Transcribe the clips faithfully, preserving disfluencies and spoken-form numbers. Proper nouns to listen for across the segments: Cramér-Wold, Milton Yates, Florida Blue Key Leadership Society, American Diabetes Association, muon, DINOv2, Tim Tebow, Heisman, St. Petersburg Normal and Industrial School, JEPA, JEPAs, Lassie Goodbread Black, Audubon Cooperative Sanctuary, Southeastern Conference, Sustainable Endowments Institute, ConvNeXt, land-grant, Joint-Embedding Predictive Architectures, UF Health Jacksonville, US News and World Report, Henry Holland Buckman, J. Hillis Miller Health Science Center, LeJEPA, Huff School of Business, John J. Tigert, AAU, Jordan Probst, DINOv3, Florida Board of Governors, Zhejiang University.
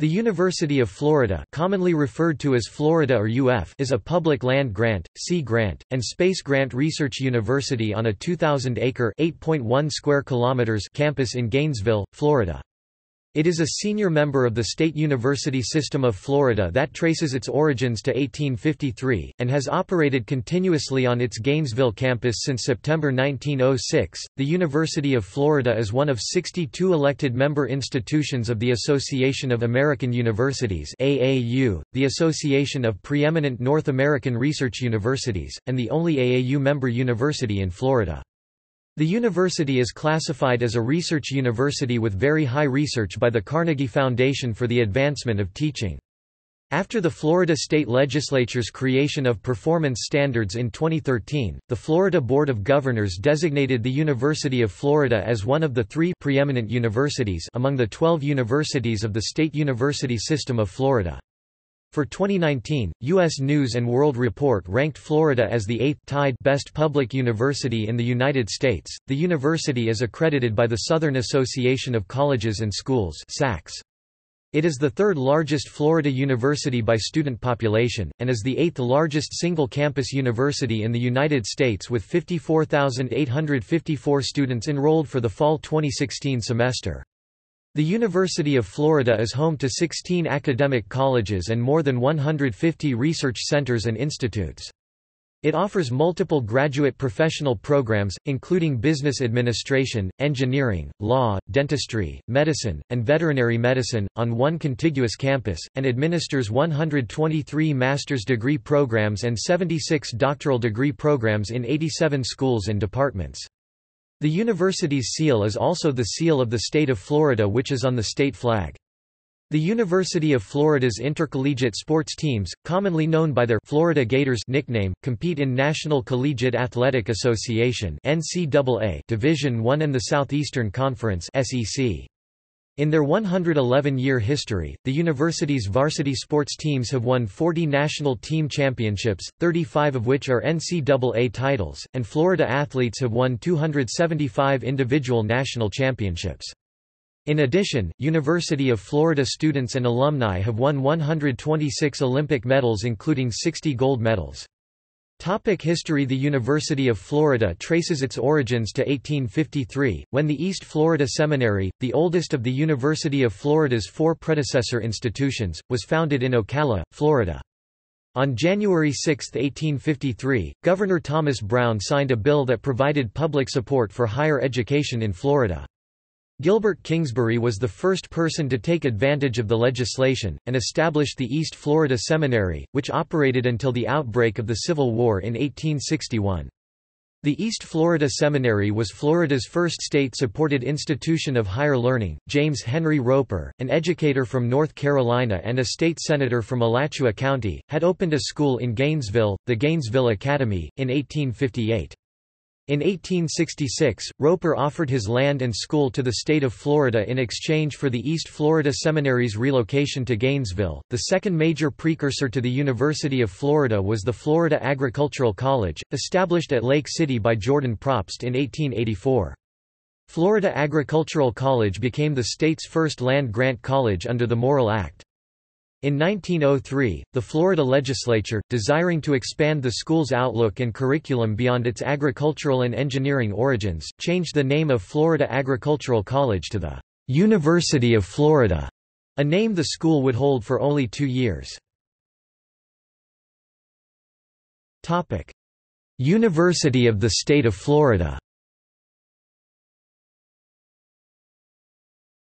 The University of Florida, commonly referred to as Florida or U F, is a public land-grant, sea-grant, and space-grant research university on a two thousand acre (eight point one square kilometers) campus in Gainesville, Florida. It is a senior member of the State University System of Florida that traces its origins to eighteen fifty-three, and has operated continuously on its Gainesville campus since September nineteen oh six. The University of Florida is one of sixty-two elected member institutions of the Association of American Universities (A A U), the Association of Preeminent North American Research Universities, and the only A A U member university in Florida. The university is classified as a research university with very high research by the Carnegie Foundation for the Advancement of Teaching. After the Florida State Legislature's creation of performance standards in twenty thirteen, the Florida Board of Governors designated the University of Florida as one of the three preeminent universities among the twelve universities of the State University System of Florida. For twenty nineteen, U S News and World Report ranked Florida as the eighth best public university in the United States. The university is accredited by the Southern Association of Colleges and Schools (S A C S). It is the third largest Florida university by student population, and is the eighth largest single-campus university in the United States with fifty-four thousand eight hundred fifty-four students enrolled for the fall twenty sixteen semester. The University of Florida is home to sixteen academic colleges and more than one hundred fifty research centers and institutes. It offers multiple graduate professional programs, including business administration, engineering, law, dentistry, medicine, and veterinary medicine, on one contiguous campus, and administers one hundred twenty-three master's degree programs and seventy-six doctoral degree programs in eighty-seven schools and departments. The university's seal is also the seal of the state of Florida, which is on the state flag. The University of Florida's intercollegiate sports teams, commonly known by their Florida Gators nickname, compete in National Collegiate Athletic Association (N C double A) Division one and the Southeastern Conference (S E C). In their one hundred eleven year history, the university's varsity sports teams have won forty national team championships, thirty-five of which are N C double A titles, and Florida athletes have won two hundred seventy-five individual national championships. In addition, University of Florida students and alumni have won one hundred twenty-six Olympic medals, including sixty gold medals. Topic history. The University of Florida traces its origins to eighteen fifty-three, when the East Florida Seminary, the oldest of the University of Florida's four predecessor institutions, was founded in Ocala, Florida. On January sixth, eighteen fifty-three, Governor Thomas Brown signed a bill that provided public support for higher education in Florida. Gilbert Kingsbury was the first person to take advantage of the legislation, and established the East Florida Seminary, which operated until the outbreak of the Civil War in eighteen sixty-one. The East Florida Seminary was Florida's first state-supported institution of higher learning. James Henry Roper, an educator from North Carolina and a state senator from Alachua County, had opened a school in Gainesville, the Gainesville Academy, in eighteen fifty-eight. In eighteen sixty-six, Roper offered his land and school to the state of Florida in exchange for the East Florida Seminary's relocation to Gainesville. The second major precursor to the University of Florida was the Florida Agricultural College, established at Lake City by Jordan Probst in eighteen eighty-four. Florida Agricultural College became the state's first land-grant college under the Morrill Act. In nineteen oh three, the Florida legislature, desiring to expand the school's outlook and curriculum beyond its agricultural and engineering origins, changed the name of Florida Agricultural College to the University of Florida, a name the school would hold for only two years. Topic: University of the State of Florida.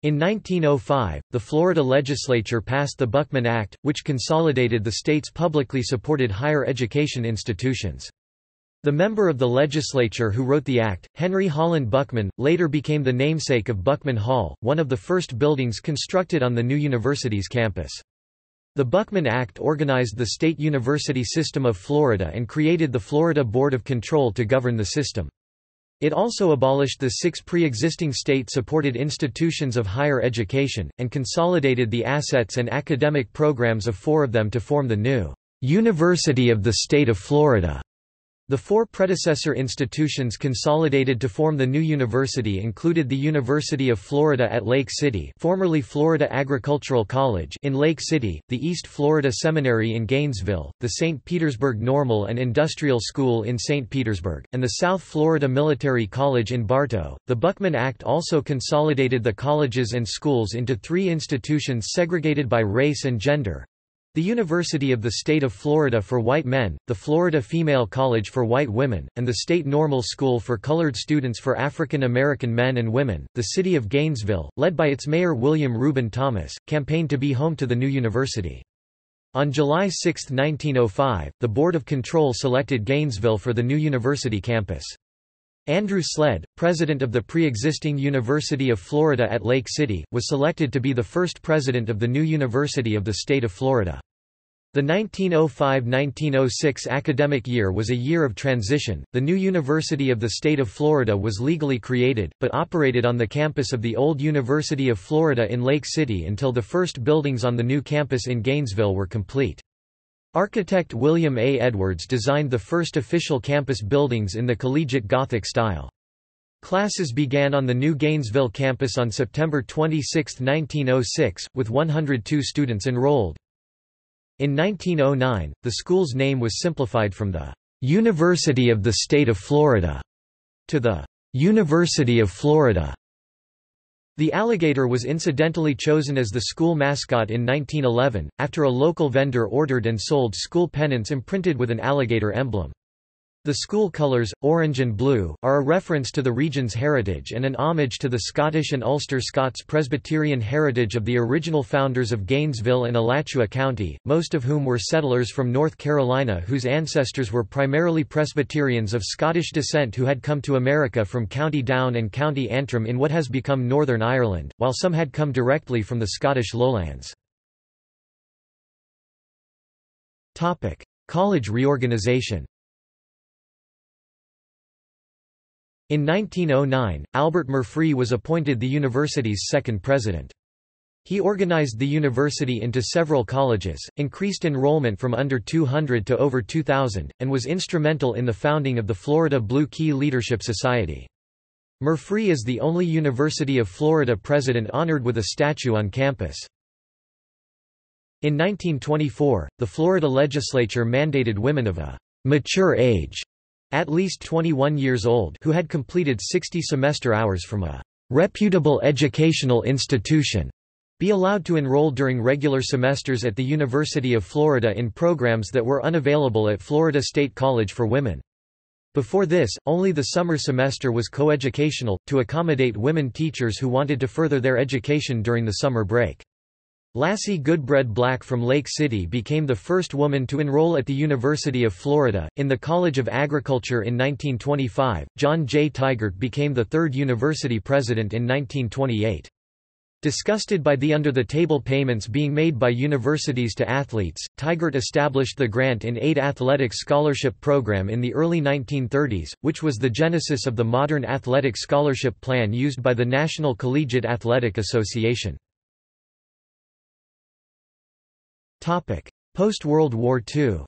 In nineteen oh five, the Florida legislature passed the Buckman Act, which consolidated the state's publicly supported higher education institutions. The member of the legislature who wrote the act, Henry Holland Buckman, later became the namesake of Buckman Hall, one of the first buildings constructed on the new university's campus. The Buckman Act organized the state university system of Florida and created the Florida Board of Control to govern the system. It also abolished the six pre-existing state-supported institutions of higher education, and consolidated the assets and academic programs of four of them to form the new University of the State of Florida. The four predecessor institutions consolidated to form the new university included the University of Florida at Lake City, formerly Florida Agricultural College in Lake City, the East Florida Seminary in Gainesville, the Saint Petersburg Normal and Industrial School in Saint Petersburg, and the South Florida Military College in Bartow. The Buckman Act also consolidated the colleges and schools into three institutions segregated by race and gender: the University of the State of Florida for white men, the Florida Female College for white women, and the State Normal School for colored students for African American men and women. The city of Gainesville, led by its mayor William Reuben Thomas, campaigned to be home to the new university. On July sixth nineteen oh five, the Board of Control selected Gainesville for the new university campus. Andrew Sledd, president of the pre-existing University of Florida at Lake City, was selected to be the first president of the new University of the State of Florida. The nineteen oh five nineteen oh six academic year was a year of transition. The new University of the State of Florida was legally created, but operated on the campus of the old University of Florida in Lake City until the first buildings on the new campus in Gainesville were complete. Architect William A. Edwards designed the first official campus buildings in the collegiate Gothic style. Classes began on the new Gainesville campus on September twenty-sixth nineteen oh six, with one hundred two students enrolled. In nineteen oh nine, the school's name was simplified from the University of the State of Florida to the University of Florida. The alligator was incidentally chosen as the school mascot in nineteen eleven, after a local vendor ordered and sold school pennants imprinted with an alligator emblem. The school colors, orange and blue, are a reference to the region's heritage and an homage to the Scottish and Ulster Scots Presbyterian heritage of the original founders of Gainesville and Alachua County, most of whom were settlers from North Carolina whose ancestors were primarily Presbyterians of Scottish descent who had come to America from County Down and County Antrim in what has become Northern Ireland, while some had come directly from the Scottish lowlands. Topic: College reorganization. In nineteen oh nine, Albert Murfree was appointed the university's second president. He organized the university into several colleges, increased enrollment from under two hundred to over two thousand, and was instrumental in the founding of the Florida Blue Key Leadership Society. Murfree is the only University of Florida president honored with a statue on campus. In nineteen twenty-four, the Florida legislature mandated women of a mature age, at least twenty-one years old, who had completed sixty semester hours from a reputable educational institution, be allowed to enroll during regular semesters at the University of Florida in programs that were unavailable at Florida State College for Women. Before this, only the summer semester was coeducational, to accommodate women teachers who wanted to further their education during the summer break. Lassie Goodbread Black from Lake City became the first woman to enroll at the University of Florida. In the College of Agriculture in nineteen twenty-five, John J. Tigert became the third university president in nineteen twenty-eight. Disgusted by the under-the-table payments being made by universities to athletes, Tigert established the Grant in Aid Athletic Scholarship Program in the early nineteen thirties, which was the genesis of the modern athletic scholarship plan used by the National Collegiate Athletic Association. Post-World War Two.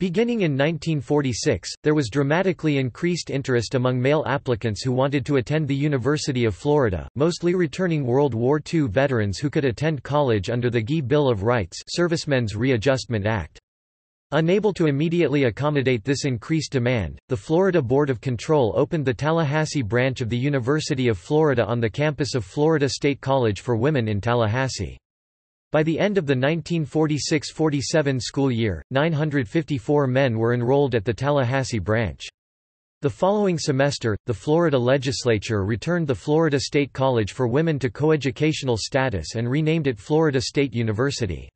Beginning in nineteen forty-six, there was dramatically increased interest among male applicants who wanted to attend the University of Florida, mostly returning World War Two veterans who could attend college under the Gee Bill of Rights, Servicemen's Readjustment Act. Unable to immediately accommodate this increased demand, the Florida Board of Control opened the Tallahassee branch of the University of Florida on the campus of Florida State College for Women in Tallahassee. By the end of the nineteen forty-six forty-seven school year, nine hundred fifty-four men were enrolled at the Tallahassee branch. The following semester, the Florida legislature returned the Florida State College for Women to coeducational status and renamed it Florida State University.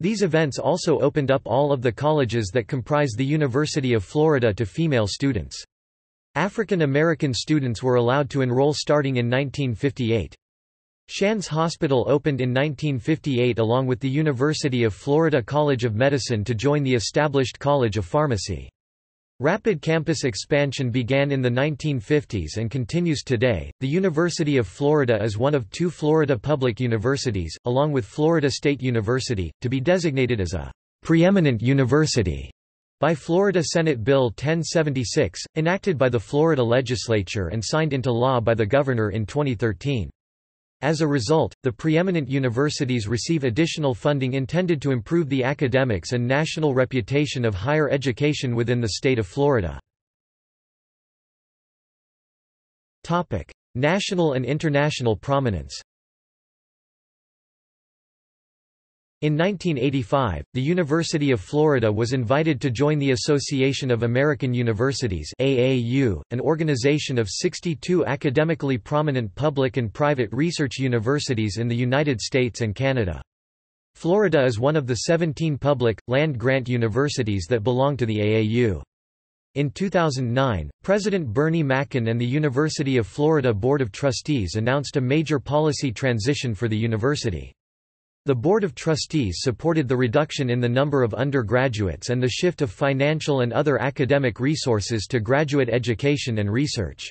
These events also opened up all of the colleges that comprise the University of Florida to female students. African American students were allowed to enroll starting in nineteen fifty-eight. Shands Hospital opened in nineteen fifty-eight along with the University of Florida College of Medicine to join the established College of Pharmacy. Rapid campus expansion began in the nineteen fifties and continues today. The University of Florida is one of two Florida public universities, along with Florida State University, to be designated as a preeminent university by Florida Senate Bill ten seventy-six, enacted by the Florida legislature and signed into law by the governor in twenty thirteen. As a result, the preeminent universities receive additional funding intended to improve the academics and national reputation of higher education within the state of Florida. Topic: National and international prominence. In nineteen eighty-five, the University of Florida was invited to join the Association of American Universities (A A U), an organization of sixty-two academically prominent public and private research universities in the United States and Canada. Florida is one of the seventeen public, land-grant universities that belong to the A A U. In two thousand nine, President Bernie Mac and the University of Florida Board of Trustees announced a major policy transition for the university. The Board of Trustees supported the reduction in the number of undergraduates and the shift of financial and other academic resources to graduate education and research.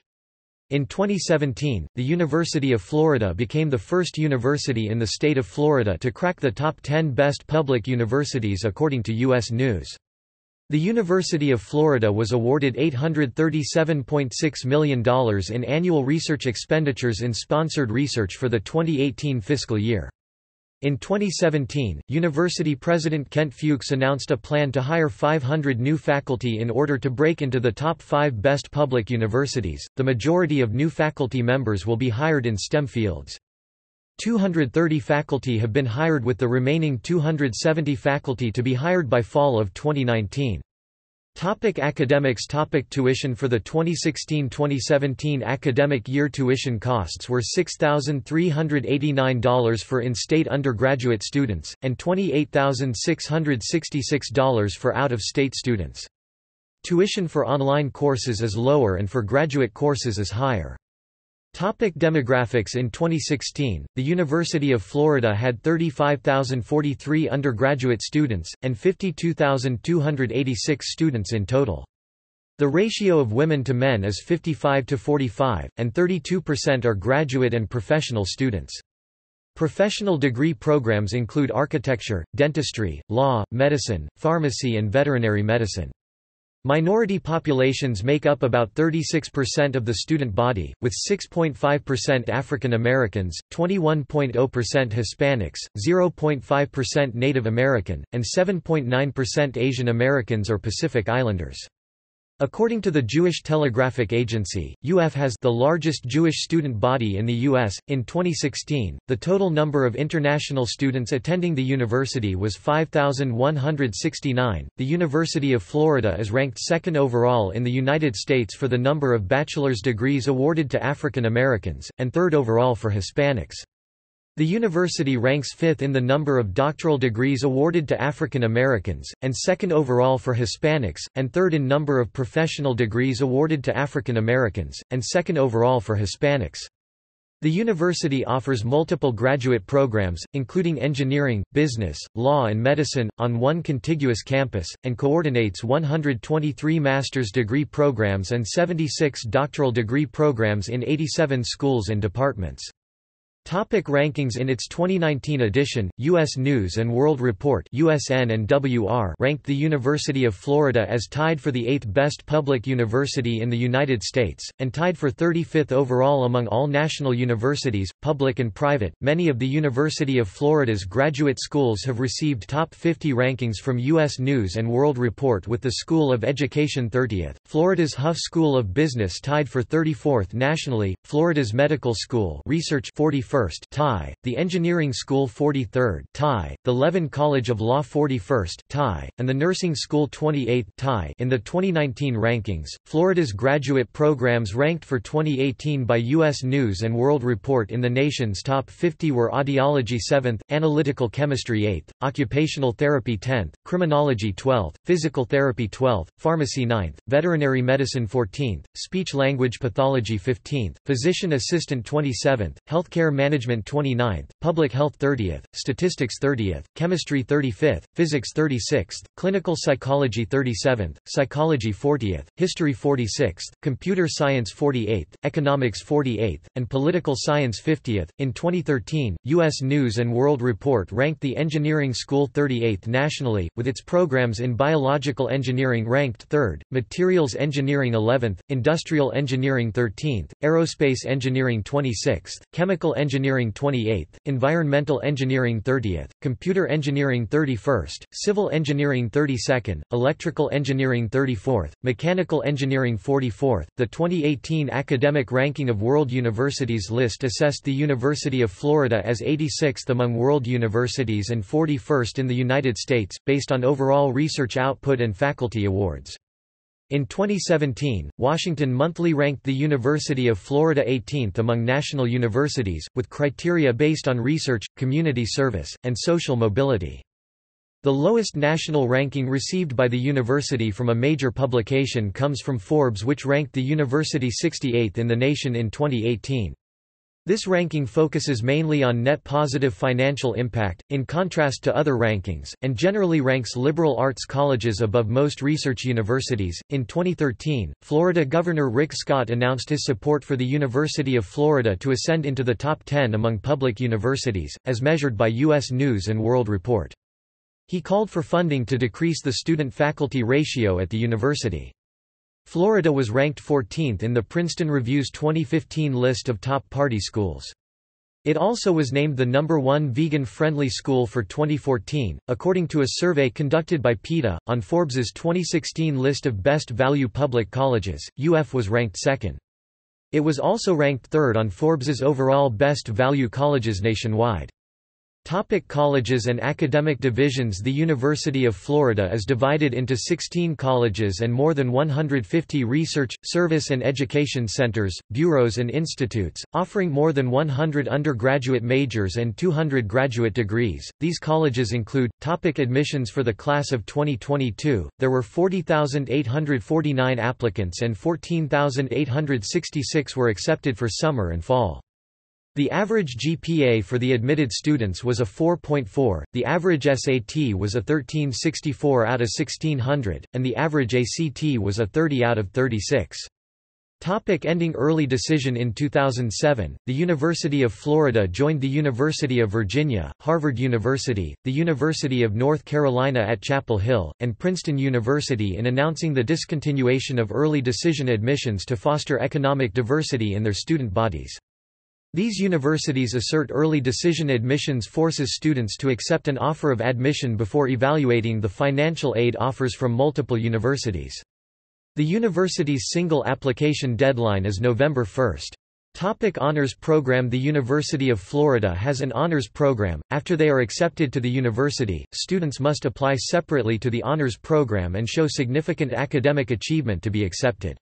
In twenty seventeen, the University of Florida became the first university in the state of Florida to crack the top ten best public universities according to U S News. The University of Florida was awarded eight hundred thirty-seven point six million dollars in annual research expenditures in sponsored research for the twenty eighteen fiscal year. In twenty seventeen, University President Kent Fuchs announced a plan to hire five hundred new faculty in order to break into the top five best public universities. The majority of new faculty members will be hired in STEM fields. two hundred thirty faculty have been hired, with the remaining two hundred seventy faculty to be hired by fall of twenty nineteen. Topic: Academics. Topic: Tuition. For the twenty sixteen twenty seventeen academic year, tuition costs were six thousand three hundred eighty-nine dollars for in-state undergraduate students, and twenty-eight thousand six hundred sixty-six dollars for out-of-state students. Tuition for online courses is lower and for graduate courses is higher. Topic: Demographics. In twenty sixteen, the University of Florida had thirty-five thousand forty-three undergraduate students, and fifty-two thousand two hundred eighty-six students in total. The ratio of women to men is fifty-five to forty-five, and thirty-two percent are graduate and professional students. Professional degree programs include architecture, dentistry, law, medicine, pharmacy and veterinary medicine. Minority populations make up about thirty-six percent of the student body, with six point five percent African Americans, twenty-one point zero percent Hispanics, zero point five percent Native American, and seven point nine percent Asian Americans or Pacific Islanders. According to the Jewish Telegraphic Agency, U F has the largest Jewish student body in the U S In twenty sixteen, the total number of international students attending the university was five thousand one hundred sixty-nine. The University of Florida is ranked second overall in the United States for the number of bachelor's degrees awarded to African Americans, and third overall for Hispanics. The university ranks fifth in the number of doctoral degrees awarded to African Americans, and second overall for Hispanics, and third in number of professional degrees awarded to African Americans, and second overall for Hispanics. The university offers multiple graduate programs, including engineering, business, law and medicine, on one contiguous campus, and coordinates one hundred twenty-three master's degree programs and seventy-six doctoral degree programs in eighty-seven schools and departments. Topic: Rankings. In its twenty nineteen edition, U S News and World Report (U S N and W R) ranked the University of Florida as tied for the eighth best public university in the United States, and tied for thirty-fifth overall among all national universities, public and private. Many of the University of Florida's graduate schools have received top fifty rankings from U S News and World Report, with the School of Education thirtieth, Florida's Huff School of Business tied for thirty-fourth nationally, Florida's Medical School Research forty-fourth first tie, the Engineering School forty-third tie, the Levin College of Law forty-first tie, and the Nursing School twenty-eighth tie. In the twenty nineteen rankings, Florida's graduate programs ranked for twenty eighteen by U S News and World Report in the nation's top fifty were Audiology seventh, Analytical Chemistry eighth, Occupational Therapy tenth, Criminology twelfth, Physical Therapy twelfth, Pharmacy ninth, Veterinary Medicine fourteenth, Speech Language Pathology fifteenth, Physician Assistant twenty-seventh, Healthcare Management twenty-ninth, Public Health thirtieth, Statistics thirtieth, Chemistry thirty-fifth, Physics thirty-sixth, Clinical Psychology thirty-seventh, Psychology fortieth, History forty-sixth, Computer Science forty-eighth, Economics forty-eighth, and Political Science fiftieth. In twenty thirteen, U S News and World Report ranked the engineering school thirty-eighth nationally, with its programs in biological engineering ranked third, materials engineering eleventh, industrial engineering thirteenth, aerospace engineering twenty-sixth, chemical engineering twenty-eighth, environmental engineering thirtieth, computer engineering thirty-first, civil engineering thirty-second, electrical engineering thirty-fourth, mechanical engineering forty-fourth. The twenty eighteen academic ranking of world universities list assessed the University of Florida as eighty-sixth among world universities and forty-first in the United States, based on overall research output and faculty awards. In twenty seventeen, Washington Monthly ranked the University of Florida eighteenth among national universities, with criteria based on research, community service, and social mobility. The lowest national ranking received by the university from a major publication comes from Forbes, which ranked the university sixty-eighth in the nation in twenty eighteen. This ranking focuses mainly on net positive financial impact, in contrast to other rankings, and generally ranks liberal arts colleges above most research universities. In twenty thirteen, Florida Governor Rick Scott announced his support for the University of Florida to ascend into the top ten among public universities, as measured by U S News and World Report. He called for funding to decrease the student-faculty ratio at the university. Florida was ranked fourteenth in the Princeton Review's twenty fifteen list of top party schools. It also was named the number one vegan-friendly school for twenty fourteen, according to a survey conducted by PETA. On Forbes's twenty sixteen list of best value public colleges, U F was ranked second. It was also ranked third on Forbes's overall best value colleges nationwide. Topic: colleges and academic divisions. The University of Florida is divided into sixteen colleges and more than one hundred fifty research, service and education centers, bureaus and institutes, offering more than one hundred undergraduate majors and two hundred graduate degrees. These colleges include, topic: admissions. For the class of twenty twenty-two, there were forty thousand eight hundred forty-nine applicants and fourteen thousand eight hundred sixty-six were accepted for summer and fall. The average G P A for the admitted students was a four point four, the average S A T was a thirteen sixty-four out of sixteen hundred, and the average A C T was a thirty out of thirty-six. Topic: ending early decision. In two thousand seven, the University of Florida joined the University of Virginia, Harvard University, the University of North Carolina at Chapel Hill, and Princeton University in announcing the discontinuation of early decision admissions to foster economic diversity in their student bodies. These universities assert early decision admissions forces students to accept an offer of admission before evaluating the financial aid offers from multiple universities. The university's single application deadline is November first. Topic: honors program. The University of Florida has an honors program. After they are accepted to the university, students must apply separately to the honors program and show significant academic achievement to be accepted.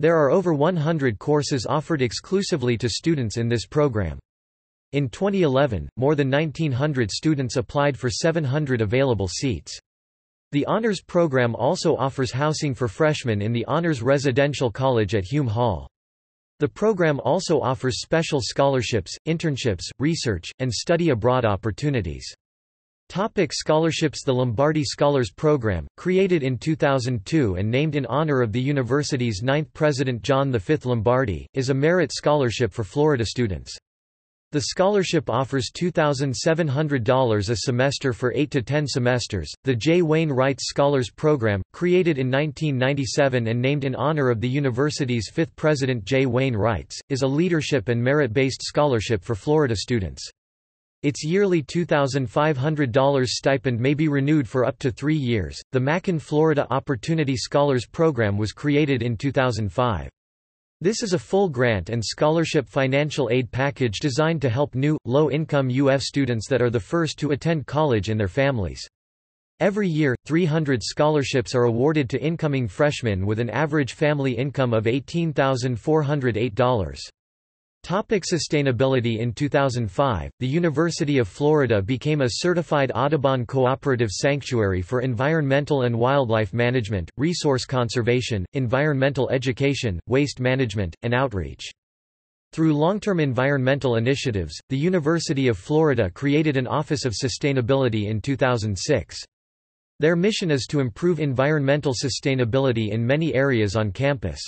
There are over one hundred courses offered exclusively to students in this program. In twenty eleven, more than nineteen hundred students applied for seven hundred available seats. The honors program also offers housing for freshmen in the Honors Residential College at Hume Hall. The program also offers special scholarships, internships, research, and study abroad opportunities. Topic: scholarships. The Lombardi Scholars Program, created in two thousand two and named in honor of the university's ninth president John the Fifth Lombardi, is a merit scholarship for Florida students. The scholarship offers two thousand seven hundred dollars a semester for eight to ten semesters. The J. Wayne Wright Scholars Program, created in nineteen ninety-seven and named in honor of the university's fifth president J. Wayne Wright, is a leadership and merit-based scholarship for Florida students. Its yearly two thousand five hundred dollars stipend may be renewed for up to three years. The Macon Florida Opportunity Scholars Program was created in two thousand five. This is a full grant and scholarship financial aid package designed to help new, low-income U F students that are the first to attend college and their families. Every year, three hundred scholarships are awarded to incoming freshmen with an average family income of eighteen thousand four hundred eight dollars. Topic: sustainability. In two thousand five, the University of Florida became a certified Audubon Cooperative Sanctuary for environmental and wildlife management, resource conservation, environmental education, waste management, and outreach. Through long-term environmental initiatives, the University of Florida created an Office of Sustainability in two thousand six. Their mission is to improve environmental sustainability in many areas on campus.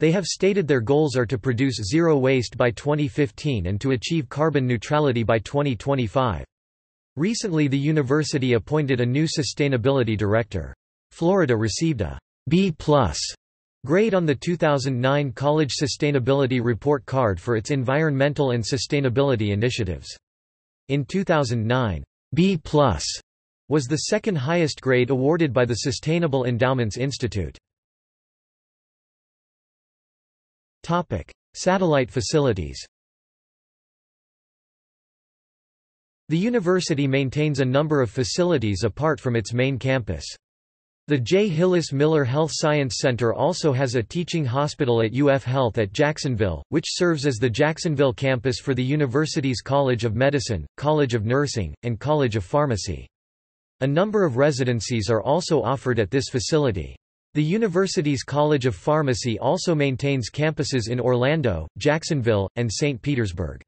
They have stated their goals are to produce zero waste by twenty fifteen and to achieve carbon neutrality by twenty twenty-five. Recently, the university appointed a new sustainability director. Florida received a B plus grade on the two thousand nine College Sustainability Report Card for its environmental and sustainability initiatives. In two thousand nine, B plus was the second highest grade awarded by the Sustainable Endowments Institute. Topic: Satellite facilities. The university maintains a number of facilities apart from its main campus. The J. Hillis Miller Health Science Center also has a teaching hospital at U F Health at Jacksonville, which serves as the Jacksonville campus for the university's College of Medicine, College of Nursing, and College of Pharmacy. A number of residencies are also offered at this facility. The university's College of Pharmacy also maintains campuses in Orlando, Jacksonville, and Saint Petersburg.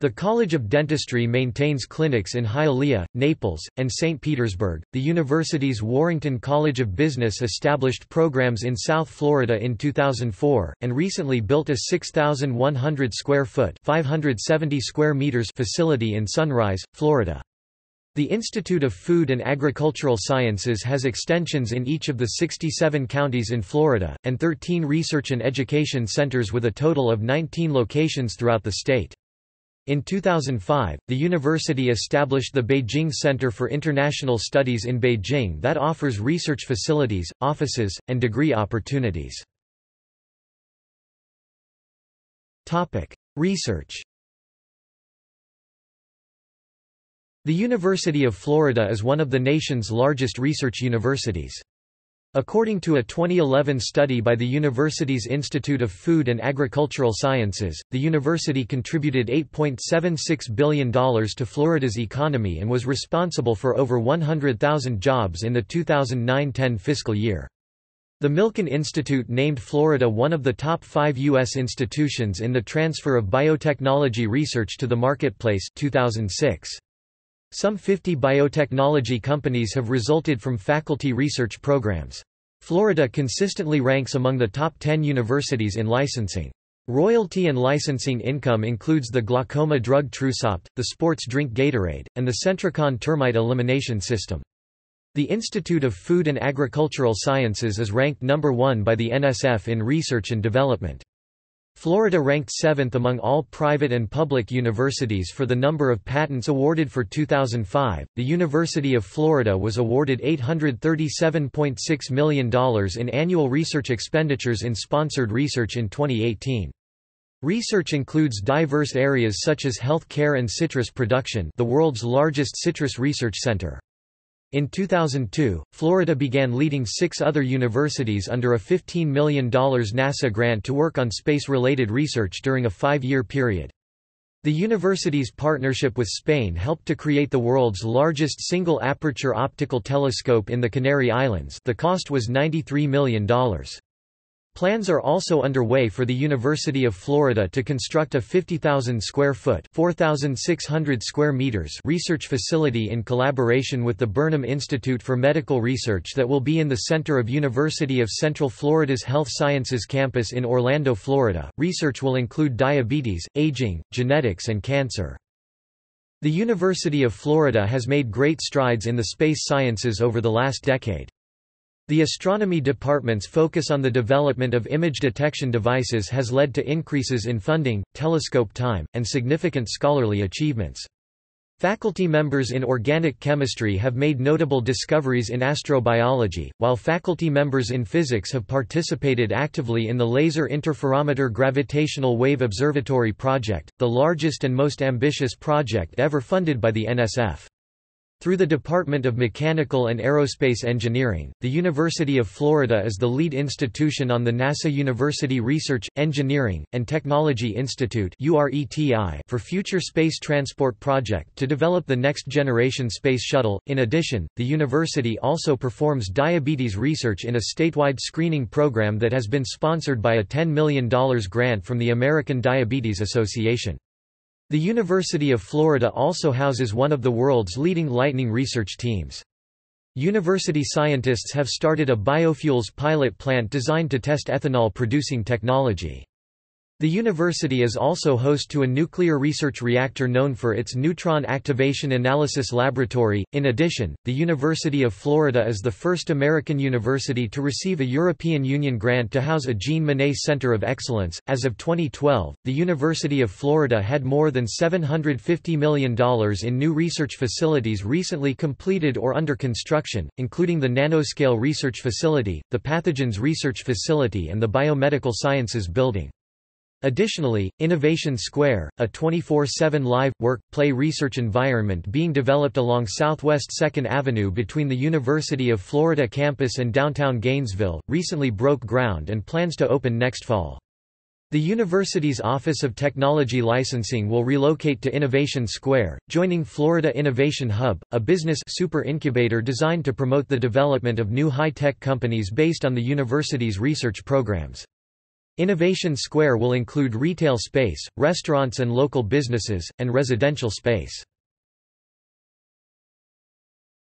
The College of Dentistry maintains clinics in Hialeah, Naples, and Saint Petersburg. The university's Warrington College of Business established programs in South Florida in two thousand four, and recently built a six thousand one hundred square foot (five hundred seventy square meters) facility in Sunrise, Florida. The Institute of Food and Agricultural Sciences has extensions in each of the sixty-seven counties in Florida, and thirteen research and education centers with a total of nineteen locations throughout the state. In two thousand five, the university established the Beijing Center for International Studies in Beijing that offers research facilities, offices, and degree opportunities. Topic: Research. The University of Florida is one of the nation's largest research universities. According to a twenty eleven study by the university's Institute of Food and Agricultural Sciences, the university contributed eight point seven six billion dollars to Florida's economy and was responsible for over one hundred thousand jobs in the two thousand nine ten fiscal year. The Milken Institute named Florida one of the top five U S institutions in the transfer of biotechnology research to the marketplace two thousand six. Some fifty biotechnology companies have resulted from faculty research programs. Florida consistently ranks among the top ten universities in licensing. Royalty and licensing income includes the glaucoma drug Trusopt, the sports drink Gatorade, and the Centricon termite elimination system. The Institute of Food and Agricultural Sciences is ranked number one by the N S F in research and development. Florida ranked seventh among all private and public universities for the number of patents awarded for two thousand five. The University of Florida was awarded eight hundred thirty-seven point six million dollars in annual research expenditures in sponsored research in twenty eighteen. Research includes diverse areas such as health care and citrus production, the world's largest citrus research center. In two thousand two, Florida began leading six other universities under a fifteen million dollars NASA grant to work on space-related research during a five-year period. The university's partnership with Spain helped to create the world's largest single-aperture optical telescope in the Canary Islands. The cost was ninety-three million dollars. Plans are also underway for the University of Florida to construct a fifty thousand square foot (four thousand six hundred square meters) research facility in collaboration with the Burnham Institute for Medical Research that will be in the center of University of Central Florida's Health Sciences campus in Orlando, Florida. Research will include diabetes, aging, genetics, and cancer. The University of Florida has made great strides in the space sciences over the last decade. The astronomy department's focus on the development of image detection devices has led to increases in funding, telescope time, and significant scholarly achievements. Faculty members in organic chemistry have made notable discoveries in astrobiology, while faculty members in physics have participated actively in the Laser Interferometer Gravitational Wave Observatory project, the largest and most ambitious project ever funded by the N S F. Through the Department of Mechanical and Aerospace Engineering, the University of Florida is the lead institution on the NASA University Research, Engineering, and Technology Institute for Future Space Transport Project to develop the next-generation space shuttle. In addition, the university also performs diabetes research in a statewide screening program that has been sponsored by a ten million dollars grant from the American Diabetes Association. The University of Florida also houses one of the world's leading lightning research teams. University scientists have started a biofuels pilot plant designed to test ethanol-producing technology. The university is also host to a nuclear research reactor known for its neutron activation analysis laboratory. In addition, the University of Florida is the first American university to receive a European Union grant to house a Jean Monnet Center of Excellence. As of twenty twelve, the University of Florida had more than seven hundred fifty million dollars in new research facilities recently completed or under construction, including the Nanoscale Research Facility, the Pathogens Research Facility, and the Biomedical Sciences Building. Additionally, Innovation Square, a twenty-four seven live, work-play research environment being developed along Southwest second Avenue between the University of Florida campus and downtown Gainesville, recently broke ground and plans to open next fall. The university's Office of Technology Licensing will relocate to Innovation Square, joining Florida Innovation Hub, a business super incubator designed to promote the development of new high-tech companies based on the university's research programs. Innovation Square will include retail space, restaurants and local businesses, and residential space.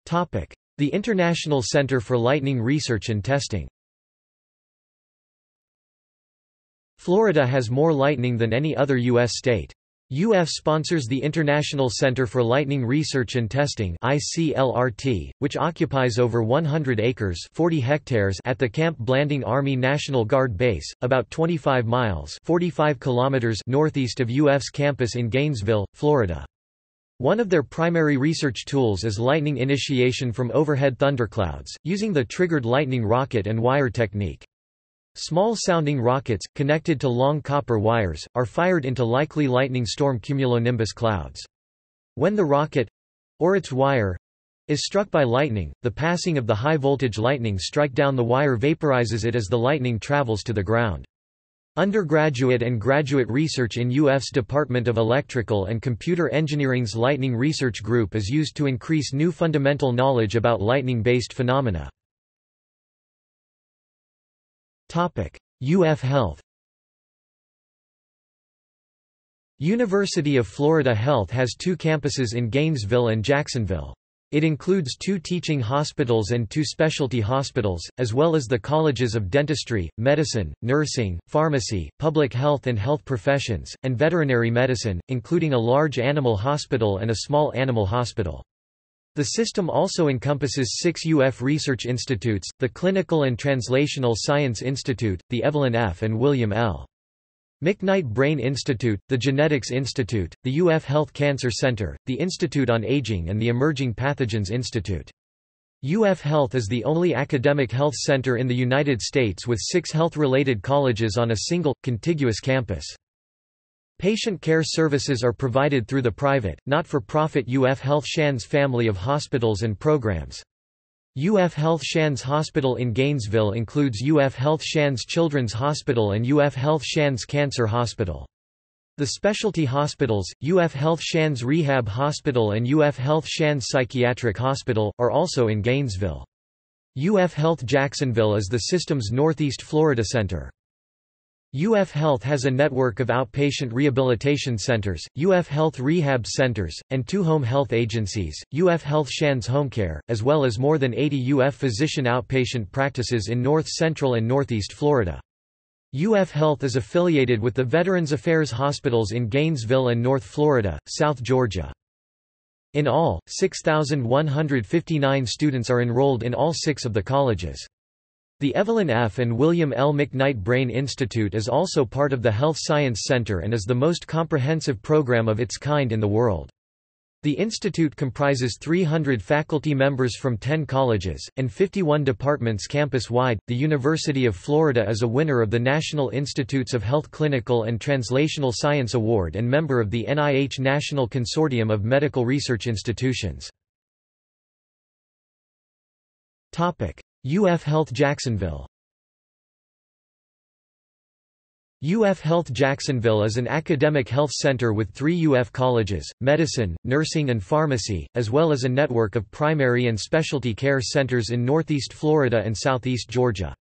The International Center for Lightning Research and Testing. Florida has more lightning than any other U S state. U F sponsors the International Center for Lightning Research and Testing (I C L R T), which occupies over one hundred acres (forty hectares) at the Camp Blanding Army National Guard Base, about twenty-five miles (forty-five kilometers) northeast of U F's campus in Gainesville, Florida. One of their primary research tools is lightning initiation from overhead thunderclouds, using the triggered lightning rocket and wire technique. Small-sounding rockets, connected to long copper wires, are fired into likely lightning storm cumulonimbus clouds. When the rocket—or its wire—is struck by lightning, the passing of the high-voltage lightning strike down the wire vaporizes it as the lightning travels to the ground. Undergraduate and graduate research in U F's Department of Electrical and Computer Engineering's Lightning Research Group is used to increase new fundamental knowledge about lightning-based phenomena. U F Health. University of Florida Health has two campuses in Gainesville and Jacksonville. It includes two teaching hospitals and two specialty hospitals, as well as the colleges of dentistry, medicine, nursing, pharmacy, public health and health professions, and veterinary medicine, including a large animal hospital and a small animal hospital. The system also encompasses six U F research institutes, the Clinical and Translational Science Institute, the Evelyn F. and William L. McKnight Brain Institute, the Genetics Institute, the U F Health Cancer Center, the Institute on Aging and the Emerging Pathogens Institute. U F Health is the only academic health center in the United States with six health-related colleges on a single, contiguous campus. Patient care services are provided through the private, not-for-profit U F Health Shands family of hospitals and programs. U F Health Shands Hospital in Gainesville includes U F Health Shands Children's Hospital and U F Health Shands Cancer Hospital. The specialty hospitals, U F Health Shands Rehab Hospital and U F Health Shands Psychiatric Hospital, are also in Gainesville. U F Health Jacksonville is the system's Northeast Florida center. U F Health has a network of outpatient rehabilitation centers, U F Health Rehab Centers, and two home health agencies, U F Health Shands Homecare, as well as more than eighty U F physician outpatient practices in North Central and Northeast Florida. U F Health is affiliated with the Veterans Affairs Hospitals in Gainesville and North Florida, South Georgia. In all, six thousand one hundred fifty-nine students are enrolled in all six of the colleges. The Evelyn F. and William L. McKnight Brain Institute is also part of the Health Science Center and is the most comprehensive program of its kind in the world. The institute comprises three hundred faculty members from ten colleges, and fifty-one departments campus-wide. The University of Florida is a winner of the National Institutes of Health Clinical and Translational Science Award and member of the N I H National Consortium of Medical Research Institutions. U F Health Jacksonville. U F Health Jacksonville is an academic health center with three U F colleges, medicine, nursing and pharmacy, as well as a network of primary and specialty care centers in northeast Florida and southeast Georgia.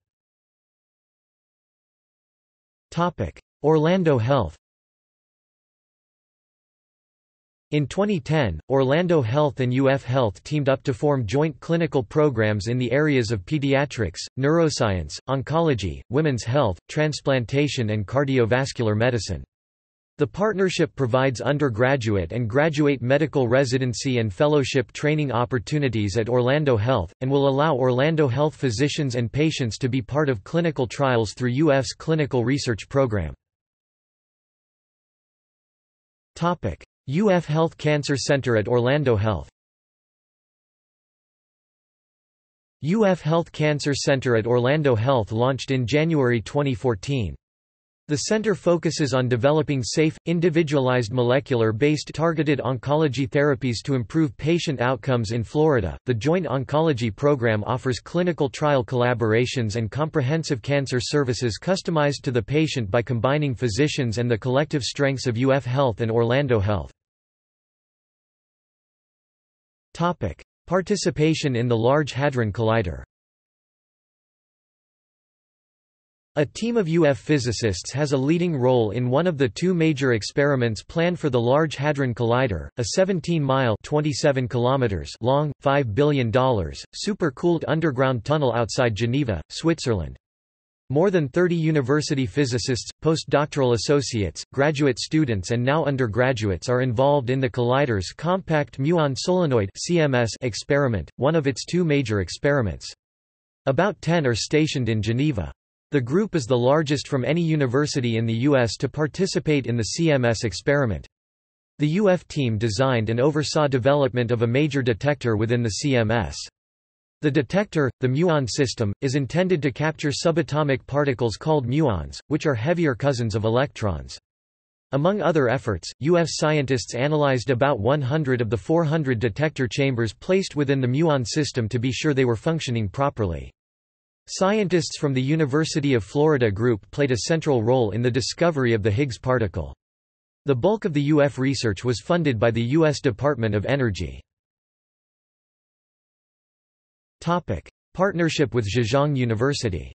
Orlando Health. In twenty ten, Orlando Health and U F Health teamed up to form joint clinical programs in the areas of pediatrics, neuroscience, oncology, women's health, transplantation and cardiovascular medicine. The partnership provides undergraduate and graduate medical residency and fellowship training opportunities at Orlando Health, and will allow Orlando Health physicians and patients to be part of clinical trials through U F's clinical research program. U F Health Cancer Center at Orlando Health. U F Health Cancer Center at Orlando Health launched in January twenty fourteen. The center focuses on developing safe, individualized molecular-based targeted oncology therapies to improve patient outcomes in Florida. The Joint Oncology Program offers clinical trial collaborations and comprehensive cancer services customized to the patient by combining physicians and the collective strengths of U F Health and Orlando Health. Topic: Participation in the Large Hadron Collider. A team of U F physicists has a leading role in one of the two major experiments planned for the Large Hadron Collider, a seventeen mile (twenty-seven kilometers) long, five billion dollars, supercooled underground tunnel outside Geneva, Switzerland. More than thirty university physicists, postdoctoral associates, graduate students and now undergraduates are involved in the collider's compact muon solenoid (C M S) experiment, one of its two major experiments. About ten are stationed in Geneva. The group is the largest from any university in the U S to participate in the C M S experiment. The U F team designed and oversaw development of a major detector within the C M S. The detector, the muon system, is intended to capture subatomic particles called muons, which are heavier cousins of electrons. Among other efforts, U F scientists analyzed about one hundred of the four hundred detector chambers placed within the muon system to be sure they were functioning properly. Scientists from the University of Florida group played a central role in the discovery of the Higgs particle. The bulk of the U F research was funded by the U S Department of Energy. Topic: Partnership with Zhejiang University.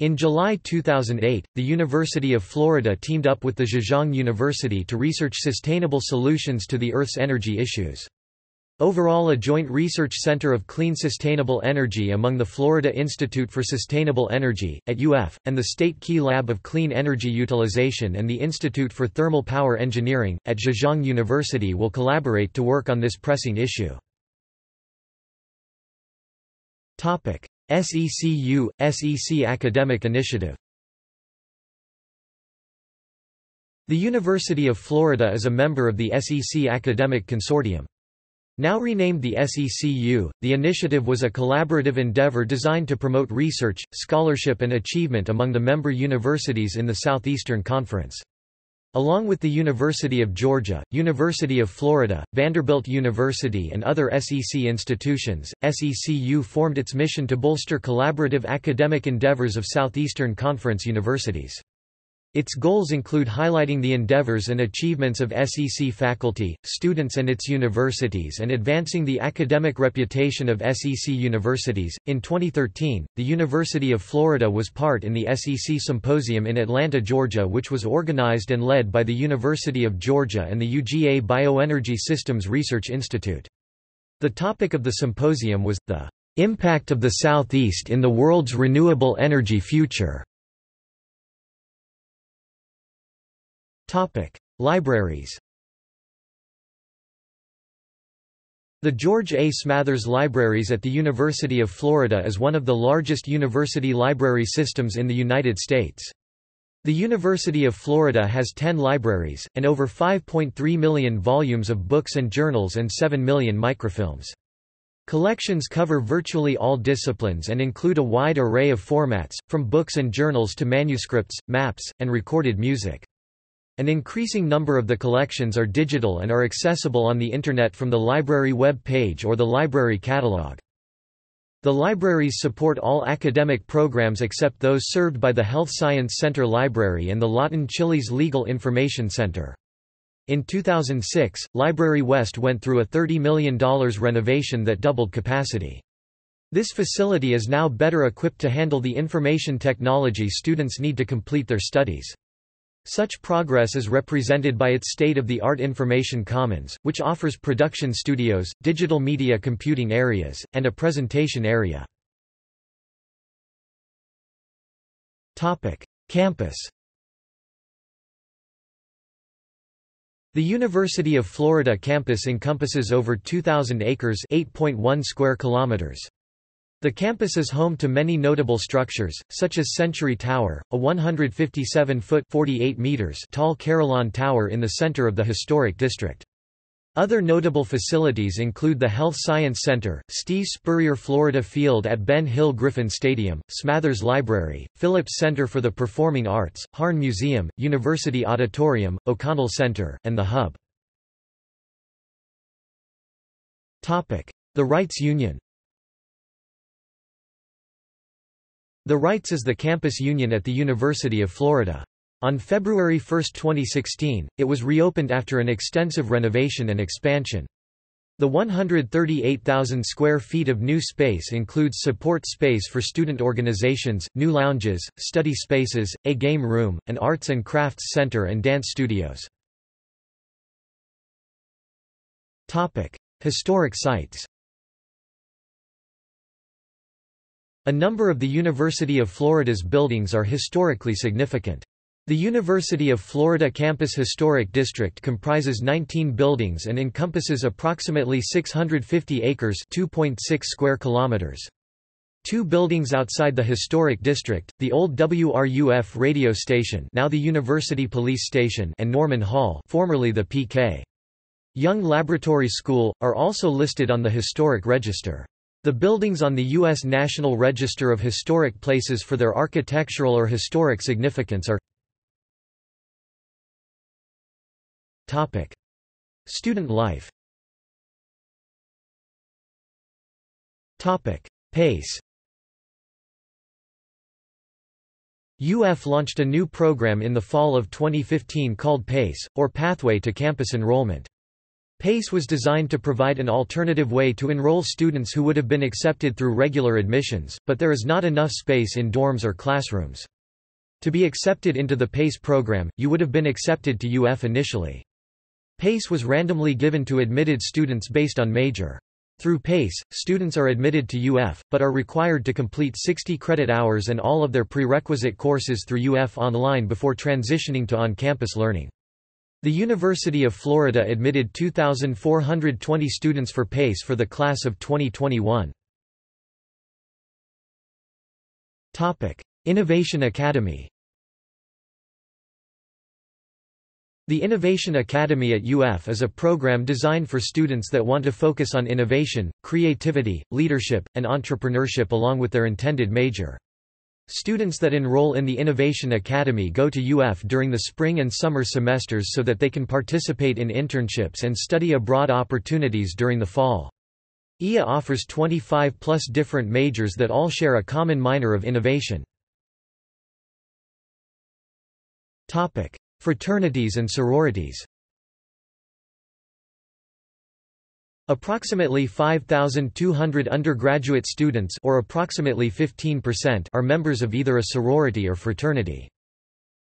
In July two thousand eight, the University of Florida teamed up with the Zhejiang University to research sustainable solutions to the Earth's energy issues. Overall, a joint research center of clean sustainable energy among the Florida Institute for Sustainable Energy, at U F, and the State Key Lab of Clean Energy Utilization and the Institute for Thermal Power Engineering, at Zhejiang University will collaborate to work on this pressing issue. S E C U – S E C Academic Initiative. The University of Florida is a member of the S E C Academic Consortium. Now renamed the S E C U, the initiative was a collaborative endeavor designed to promote research, scholarship and achievement among the member universities in the Southeastern Conference. Along with the University of Georgia, University of Florida, Vanderbilt University and other S E C institutions, S E C U formed its mission to bolster collaborative academic endeavors of Southeastern Conference universities. Its goals include highlighting the endeavors and achievements of S E C faculty, students, and its universities, and advancing the academic reputation of S E C universities. In twenty thirteen, the University of Florida was part in the S E C Symposium in Atlanta, Georgia, which was organized and led by the University of Georgia and the U G A Bioenergy Systems Research Institute. The topic of the symposium was the impact of the Southeast in the world's renewable energy future. Topic: Libraries. The George A. Smathers Libraries at the University of Florida is one of the largest university library systems in the United States. The University of Florida has ten libraries, and over five point three million volumes of books and journals and seven million microfilms. Collections cover virtually all disciplines and include a wide array of formats, from books and journals to manuscripts, maps, and recorded music. An increasing number of the collections are digital and are accessible on the Internet from the library web page or the library catalog. The libraries support all academic programs except those served by the Health Science Center Library and the Lawton Chiles Legal Information Center. In two thousand six, Library West went through a thirty million dollars renovation that doubled capacity. This facility is now better equipped to handle the information technology students need to complete their studies. Such progress is represented by its state-of-the-art Information Commons, which offers production studios, digital media computing areas, and a presentation area. Campus. The University of Florida campus encompasses over two thousand acres (eight point one square kilometers). The campus is home to many notable structures, such as Century Tower, a one hundred fifty-seven foot (forty-eight meters) tall Carillon Tower in the center of the historic district. Other notable facilities include the Health Science Center, Steve Spurrier Florida Field at Ben Hill Griffin Stadium, Smathers Library, Phillips Center for the Performing Arts, Harn Museum, University Auditorium, O'Connell Center, and The Hub. The Wrights Union. The Wrights is the campus union at the University of Florida. On February first twenty sixteen, it was reopened after an extensive renovation and expansion. The one hundred thirty-eight thousand square feet of new space includes support space for student organizations, new lounges, study spaces, a game room, an arts and crafts center and dance studios. Historic sites. A number of the University of Florida's buildings are historically significant. The University of Florida Campus Historic District comprises nineteen buildings and encompasses approximately six hundred fifty acres (two point six square kilometers). Two buildings outside the historic district, the old W R U F radio station, now the University Police Station, and Norman Hall, formerly the P K Young Laboratory School, are also listed on the historic register. The buildings on the U S National Register of Historic Places for their architectural or historic significance are. Topic: Student life. Topic: Pace. U F launched a new program in the fall of twenty fifteen called PACE, or Pathway to Campus Enrollment. PACE was designed to provide an alternative way to enroll students who would have been accepted through regular admissions, but there is not enough space in dorms or classrooms. To be accepted into the PACE program, you would have been accepted to U F initially. PACE was randomly given to admitted students based on major. Through PACE, students are admitted to U F, but are required to complete sixty credit hours and all of their prerequisite courses through U F Online before transitioning to on-campus learning. The University of Florida admitted two thousand four hundred twenty students for PACE for the class of twenty twenty-one. Topic: Innovation Academy. The Innovation Academy at U F is a program designed for students that want to focus on innovation, creativity, leadership, and entrepreneurship along with their intended major. Students that enroll in the Innovation Academy go to U F during the spring and summer semesters so that they can participate in internships and study abroad opportunities during the fall. I A offers twenty-five plus different majors that all share a common minor of innovation. Topic: Fraternities and sororities. Approximately five thousand two hundred undergraduate students, or approximately fifteen percent, are members of either a sorority or fraternity.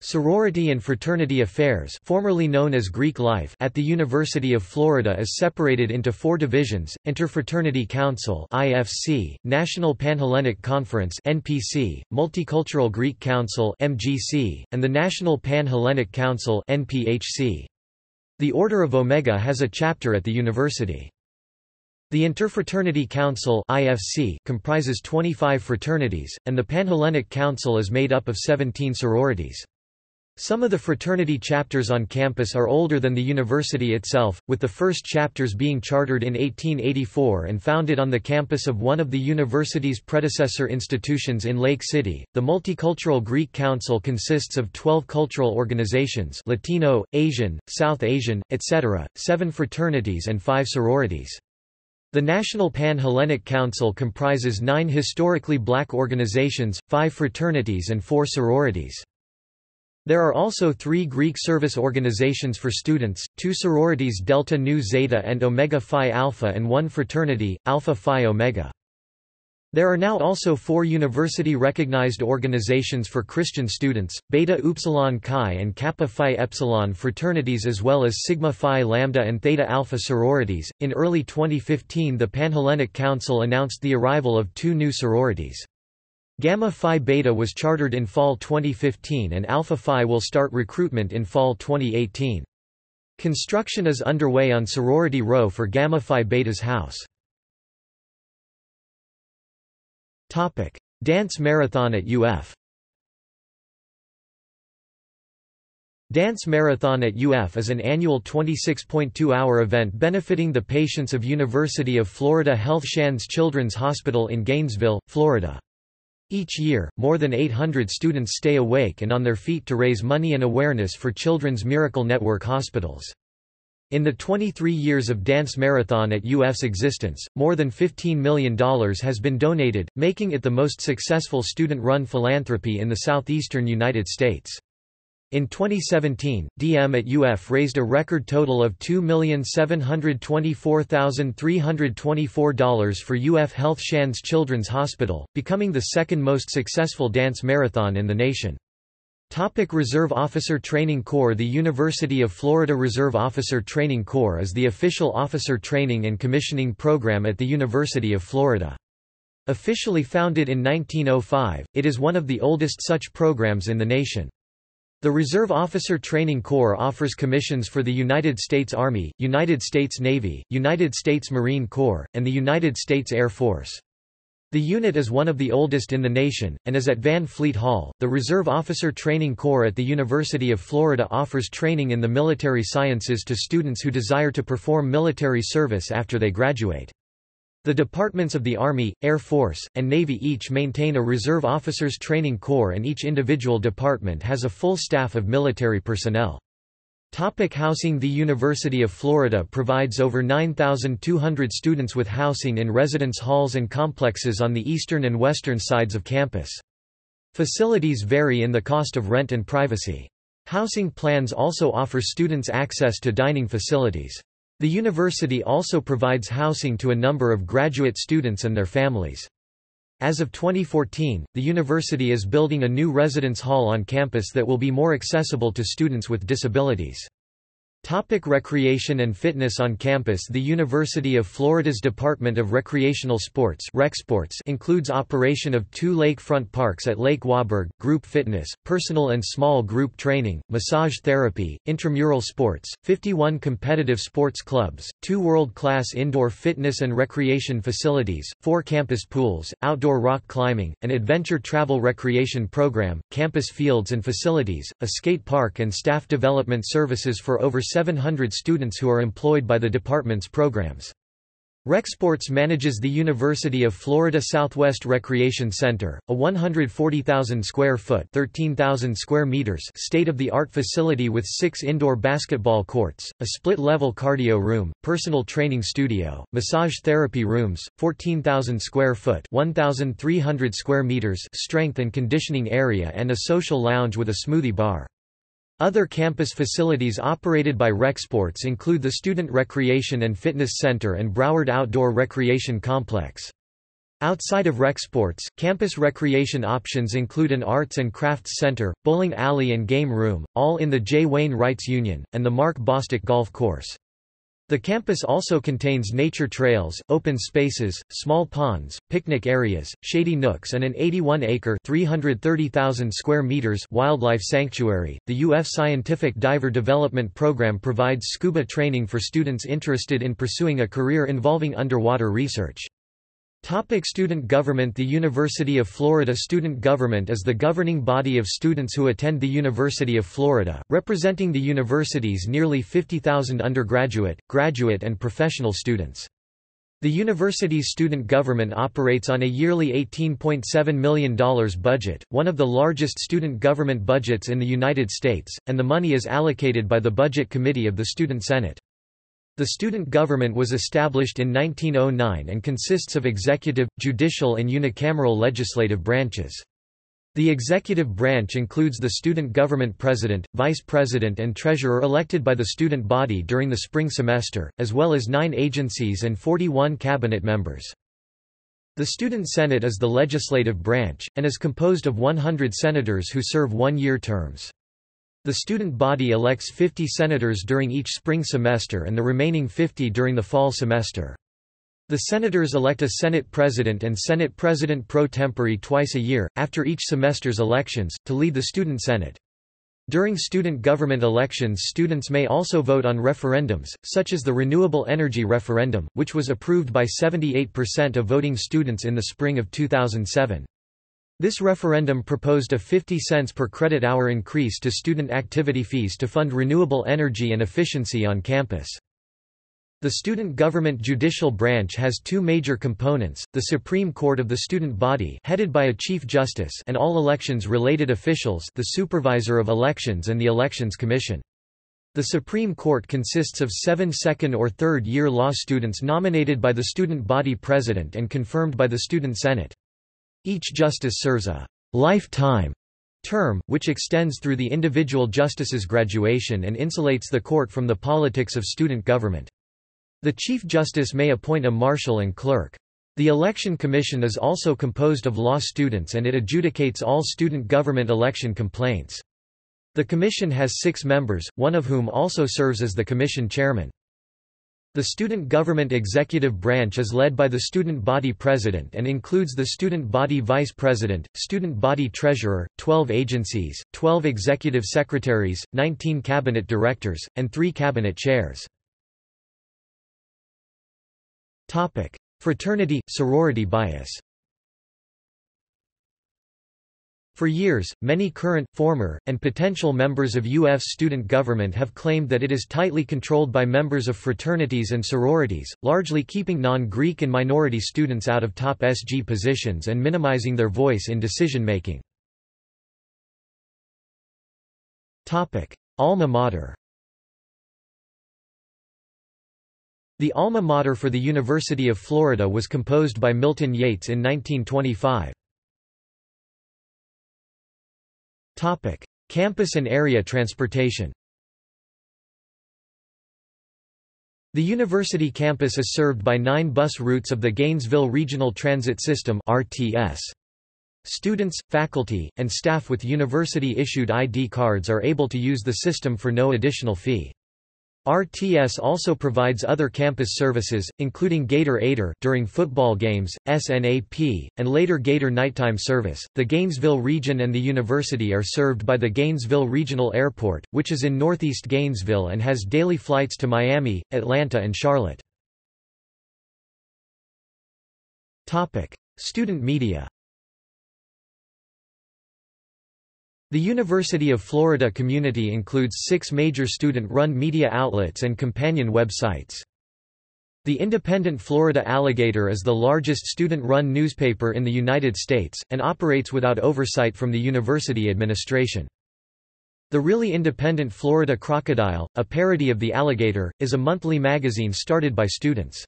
Sorority and fraternity affairs, formerly known as Greek life, at the University of Florida is separated into four divisions: Interfraternity Council (I F C), National Panhellenic Conference (N P C), Multicultural Greek Council (M G C), and the National Panhellenic Council (N P H C). The Order of Omega has a chapter at the university. The Interfraternity Council (I F C) comprises twenty-five fraternities, and the Panhellenic Council is made up of seventeen sororities. Some of the fraternity chapters on campus are older than the university itself, with the first chapters being chartered in eighteen eighty-four and founded on the campus of one of the university's predecessor institutions in Lake City. The Multicultural Greek Council consists of twelve cultural organizations, Latino, Asian, South Asian, et cetera, seven fraternities and five sororities. The National Pan-Hellenic Council comprises nine historically black organizations, five fraternities and four sororities. There are also three Greek service organizations for students, two sororities Delta Nu Zeta and Omega Phi Alpha and one fraternity, Alpha Phi Omega. There are now also four university-recognized organizations for Christian students, Beta Upsilon Chi and Kappa Phi Epsilon fraternities as well as Sigma Phi Lambda and Theta Alpha sororities. In early twenty fifteen the Panhellenic Council announced the arrival of two new sororities. Gamma Phi Beta was chartered in fall twenty fifteen and Alpha Phi will start recruitment in fall twenty eighteen. Construction is underway on Sorority Row for Gamma Phi Beta's house. Topic: Dance Marathon at U F. Dance Marathon at U F is an annual twenty-six point two hour event benefiting the patients of University of Florida Health Shands Children's Hospital in Gainesville, Florida. Each year, more than eight hundred students stay awake and on their feet to raise money and awareness for Children's Miracle Network hospitals. In the twenty-three years of Dance Marathon at U F's existence, more than fifteen million dollars has been donated, making it the most successful student-run philanthropy in the southeastern United States. In twenty seventeen, D M at U F raised a record total of two million seven hundred twenty-four thousand three hundred twenty-four dollars for U F Health Shands Children's Hospital, becoming the second most successful dance marathon in the nation. Topic: Reserve Officer Training Corps. The University of Florida Reserve Officer Training Corps is the official officer training and commissioning program at the University of Florida. Officially founded in nineteen oh five, it is one of the oldest such programs in the nation. The Reserve Officer Training Corps offers commissions for the United States Army, United States Navy, United States Marine Corps, and the United States Air Force. The unit is one of the oldest in the nation, and is at Van Fleet Hall. The Reserve Officer Training Corps at the University of Florida offers training in the military sciences to students who desire to perform military service after they graduate. The departments of the Army, Air Force, and Navy each maintain a Reserve Officers Training Corps and each individual department has a full staff of military personnel. Topic: Housing. The University of Florida provides over nine thousand two hundred students with housing in residence halls and complexes on the eastern and western sides of campus. Facilities vary in the cost of rent and privacy. Housing plans also offer students access to dining facilities. The university also provides housing to a number of graduate students and their families. As of twenty fourteen, the university is building a new residence hall on campus that will be more accessible to students with disabilities. Topic: Recreation and fitness on campus. The University of Florida's Department of Recreational Sports (RecSports) includes operation of two lakefront parks at Lake Wahlberg, group fitness, personal and small group training, massage therapy, intramural sports, fifty-one competitive sports clubs, two world-class indoor fitness and recreation facilities, four campus pools, outdoor rock climbing, an adventure travel recreation program, campus fields and facilities, a skate park and staff development services for over seven hundred students who are employed by the department's programs. RecSports manages the University of Florida Southwest Recreation Center, a one hundred forty thousand square foot (thirteen thousand square meters) state-of-the-art facility with six indoor basketball courts, a split-level cardio room, personal training studio, massage therapy rooms, fourteen thousand square foot (one thousand three hundred square meters) strength and conditioning area and a social lounge with a smoothie bar. Other campus facilities operated by RecSports include the Student Recreation and Fitness Center and Broward Outdoor Recreation Complex. Outside of RecSports, campus recreation options include an arts and crafts center, bowling alley and game room, all in the J. Wayne Wrights Union, and the Mark Bostic Golf Course. The campus also contains nature trails, open spaces, small ponds, picnic areas, shady nooks and an eighty-one acre (three hundred thirty thousand square meters) wildlife sanctuary. The U F Scientific Diver Development Program provides scuba training for students interested in pursuing a career involving underwater research. Topic: Student government. The University of Florida student government is the governing body of students who attend the University of Florida, representing the university's nearly fifty thousand undergraduate, graduate and professional students. The university's student government operates on a yearly eighteen point seven million dollars budget, one of the largest student government budgets in the United States, and the money is allocated by the Budget Committee of the Student Senate. The student government was established in nineteen oh nine and consists of executive, judicial and unicameral legislative branches. The executive branch includes the student government president, vice president and treasurer elected by the student body during the spring semester, as well as nine agencies and forty-one cabinet members. The Student Senate is the legislative branch, and is composed of one hundred senators who serve one-year terms. The student body elects fifty senators during each spring semester and the remaining fifty during the fall semester. The senators elect a Senate President and Senate President pro tempore twice a year, after each semester's elections, to lead the Student Senate. During student government elections, students may also vote on referendums, such as the Renewable Energy Referendum, which was approved by seventy-eight percent of voting students in the spring of two thousand seven. This referendum proposed a fifty cents per credit hour increase to student activity fees to fund renewable energy and efficiency on campus. The student government judicial branch has two major components, the Supreme Court of the student body headed by a Chief Justice and all elections-related officials, the Supervisor of Elections and the Elections Commission. The Supreme Court consists of seven second- or third-year law students nominated by the student body president and confirmed by the Student Senate. Each justice serves a lifetime term, which extends through the individual justice's graduation and insulates the court from the politics of student government. The Chief Justice may appoint a marshal and clerk. The Election Commission is also composed of law students and it adjudicates all student government election complaints. The commission has six members, one of whom also serves as the commission chairman. The student government executive branch is led by the student body president and includes the student body vice president, student body treasurer, twelve agencies, twelve executive secretaries, nineteen cabinet directors, and three cabinet chairs. Topic: Fraternity sorority bias. For years, many current, former, and potential members of U F's student government have claimed that it is tightly controlled by members of fraternities and sororities, largely keeping non-Greek and minority students out of top S G positions and minimizing their voice in decision-making. Alma mater. The alma mater for the University of Florida was composed by Milton Yates in nineteen twenty-five. Topic: Campus and area transportation. The university campus is served by nine bus routes of the Gainesville Regional Transit System (R T S). Students, faculty, and staff with university-issued I D cards are able to use the system for no additional fee. R T S also provides other campus services, including Gatorade during football games, S N A P, and later Gator nighttime service. The Gainesville region and the university are served by the Gainesville Regional Airport, which is in northeast Gainesville and has daily flights to Miami, Atlanta, and Charlotte. Topic: Student media. The University of Florida community includes six major student-run media outlets and companion websites. The Independent Florida Alligator is the largest student-run newspaper in the United States, and operates without oversight from the university administration. The Really Independent Florida Crocodile, a parody of the Alligator, is a monthly magazine started by students.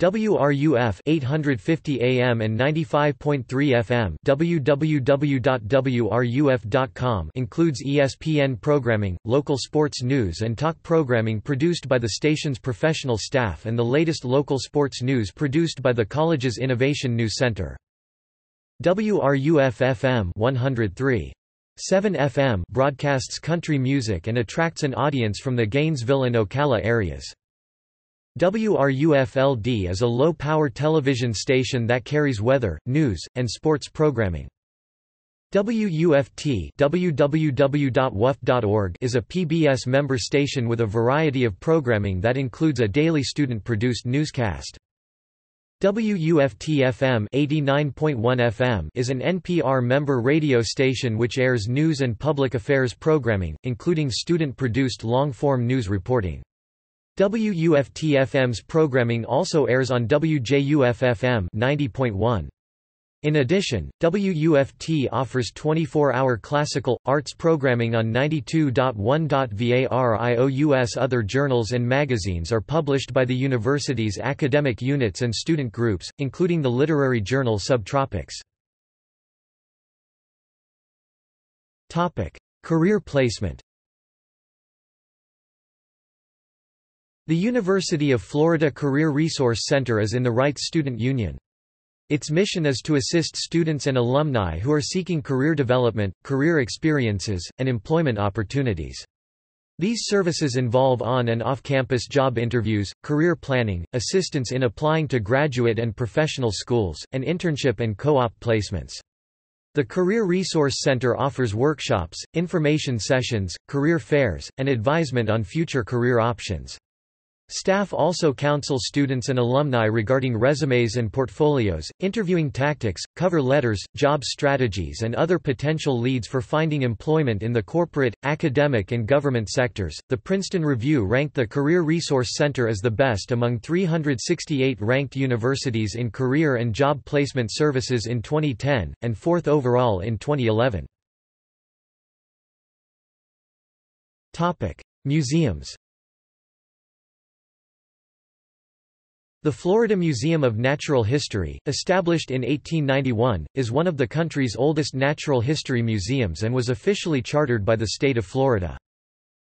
W R U F eight fifty A M and ninety-five point three F M w w w dot w r u f dot com includes E S P N programming, local sports news and talk programming produced by the station's professional staff and the latest local sports news produced by the college's Innovation News Center. W R U F F M one oh three point seven F M broadcasts country music and attracts an audience from the Gainesville and Ocala areas. W R U F L D is a low-power television station that carries weather, news, and sports programming. W U F T w w w dot w u f t dot org is a P B S member station with a variety of programming that includes a daily student-produced newscast. W U F T F M eighty-nine point one F M is an N P R member radio station which airs news and public affairs programming, including student-produced long-form news reporting. W U F T F M's programming also airs on W J U F F M ninety point one. In addition, W U F T offers twenty-four hour classical, arts programming on ninety-two point one. VARIOUS Other journals and magazines are published by the university's academic units and student groups, including the literary journal Subtropics. Career placement. The University of Florida Career Resource Center is in the Wright Student Union. Its mission is to assist students and alumni who are seeking career development, career experiences, and employment opportunities. These services involve on- and off-campus job interviews, career planning, assistance in applying to graduate and professional schools, and internship and co-op placements. The Career Resource Center offers workshops, information sessions, career fairs, and advisement on future career options. Staff also counsel students and alumni regarding resumes and portfolios, interviewing tactics, cover letters, job strategies and other potential leads for finding employment in the corporate, academic and government sectors. The Princeton Review ranked the Career Resource Center as the best among three hundred sixty-eight ranked universities in career and job placement services in twenty ten, and fourth overall in twenty eleven. Topic: Museums. The Florida Museum of Natural History, established in eighteen ninety-one, is one of the country's oldest natural history museums and was officially chartered by the state of Florida.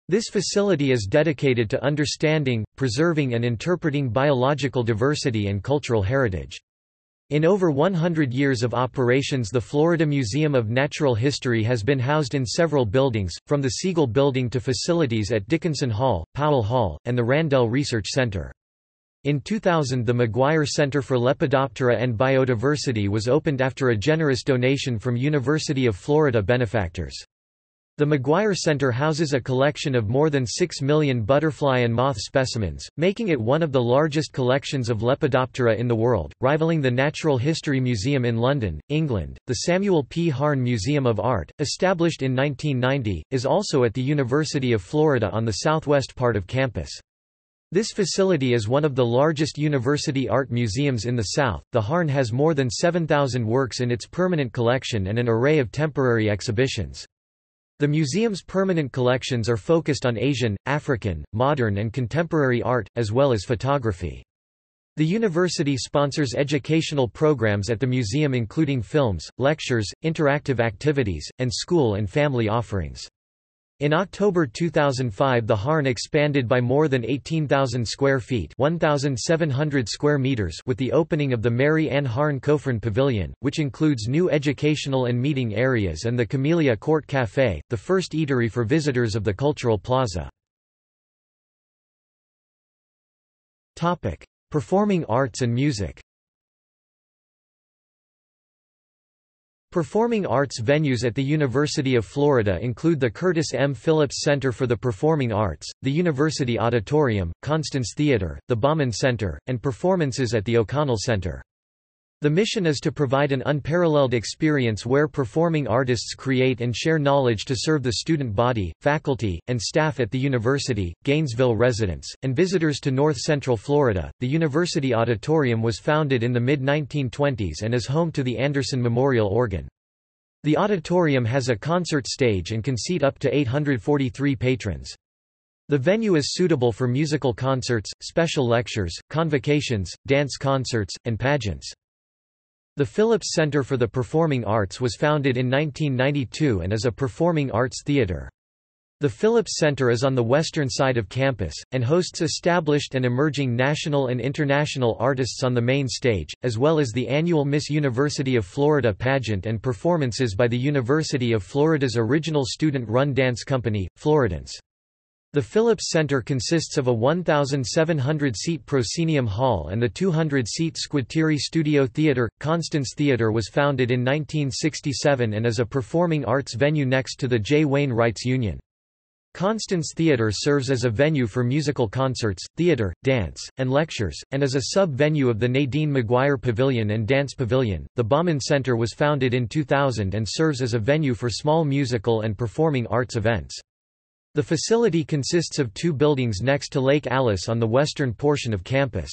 This facility is dedicated to understanding, preserving and interpreting biological diversity and cultural heritage. In over one hundred years of operations, the Florida Museum of Natural History has been housed in several buildings, from the Siegel Building to facilities at Dickinson Hall, Powell Hall, and the Randell Research Center. In two thousand, the McGuire Center for Lepidoptera and Biodiversity was opened after a generous donation from University of Florida benefactors. The McGuire Center houses a collection of more than six million butterfly and moth specimens, making it one of the largest collections of Lepidoptera in the world, rivaling the Natural History Museum in London, England. The Samuel P. Harn Museum of Art, established in nineteen ninety, is also at the University of Florida on the southwest part of campus. This facility is one of the largest university art museums in the South. The Harn has more than seven thousand works in its permanent collection and an array of temporary exhibitions. The museum's permanent collections are focused on Asian, African, modern, and contemporary art, as well as photography. The university sponsors educational programs at the museum, including films, lectures, interactive activities, and school and family offerings. In October two thousand five, the Harn expanded by more than eighteen thousand square feet (one thousand seven hundred square meters) with the opening of the Mary Ann Harn Coffran Pavilion, which includes new educational and meeting areas and the Camellia Court Café, the first eatery for visitors of the Cultural Plaza. Topic: Performing Arts and Music. Performing arts venues at the University of Florida include the Curtis M. Phillips Center for the Performing Arts, the University Auditorium, Constance Theater, the Bauman Center, and performances at the O'Connell Center. The mission is to provide an unparalleled experience where performing artists create and share knowledge to serve the student body, faculty, and staff at the university, Gainesville residents, and visitors to north central Florida. The University Auditorium was founded in the mid nineteen twenties and is home to the Anderson Memorial Organ. The auditorium has a concert stage and can seat up to eight hundred forty-three patrons. The venue is suitable for musical concerts, special lectures, convocations, dance concerts, and pageants. The Phillips Center for the Performing Arts was founded in nineteen ninety-two and is a performing arts theater. The Phillips Center is on the western side of campus, and hosts established and emerging national and international artists on the main stage, as well as the annual Miss University of Florida pageant and performances by the University of Florida's original student-run dance company, Floridance. The Phillips Center consists of a one thousand seven hundred seat proscenium hall and the two hundred seat Squitieri Studio Theater. Constance Theater was founded in nineteen sixty-seven and is a performing arts venue next to the J. Wainwright's Union. Constance Theater serves as a venue for musical concerts, theater, dance, and lectures, and is a sub-venue of the Nadine McGuire Pavilion and Dance Pavilion. The Bauman Center was founded in two thousand and serves as a venue for small musical and performing arts events. The facility consists of two buildings next to Lake Alice on the western portion of campus.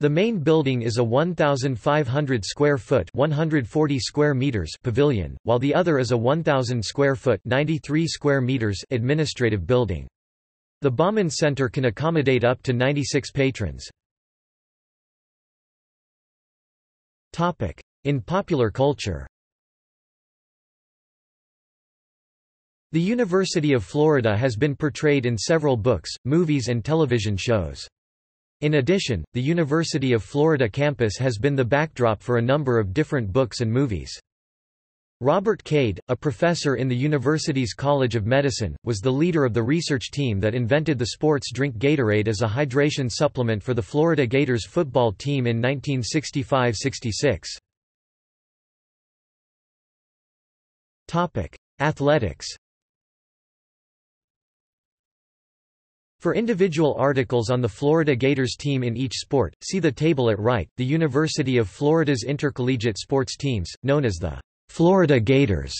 The main building is a one thousand five hundred square foot (one hundred forty square meters) pavilion, while the other is a one thousand square foot (ninety-three square meters) administrative building. The Bauman Center can accommodate up to ninety-six patrons. Topic: In popular culture. The University of Florida has been portrayed in several books, movies, and television shows. In addition, the University of Florida campus has been the backdrop for a number of different books and movies. Robert Cade, a professor in the university's College of Medicine, was the leader of the research team that invented the sports drink Gatorade as a hydration supplement for the Florida Gators football team in nineteen sixty-five sixty-six. Topic: Athletics. For individual articles on the Florida Gators team in each sport, see the table at right. The University of Florida's intercollegiate sports teams, known as the Florida Gators,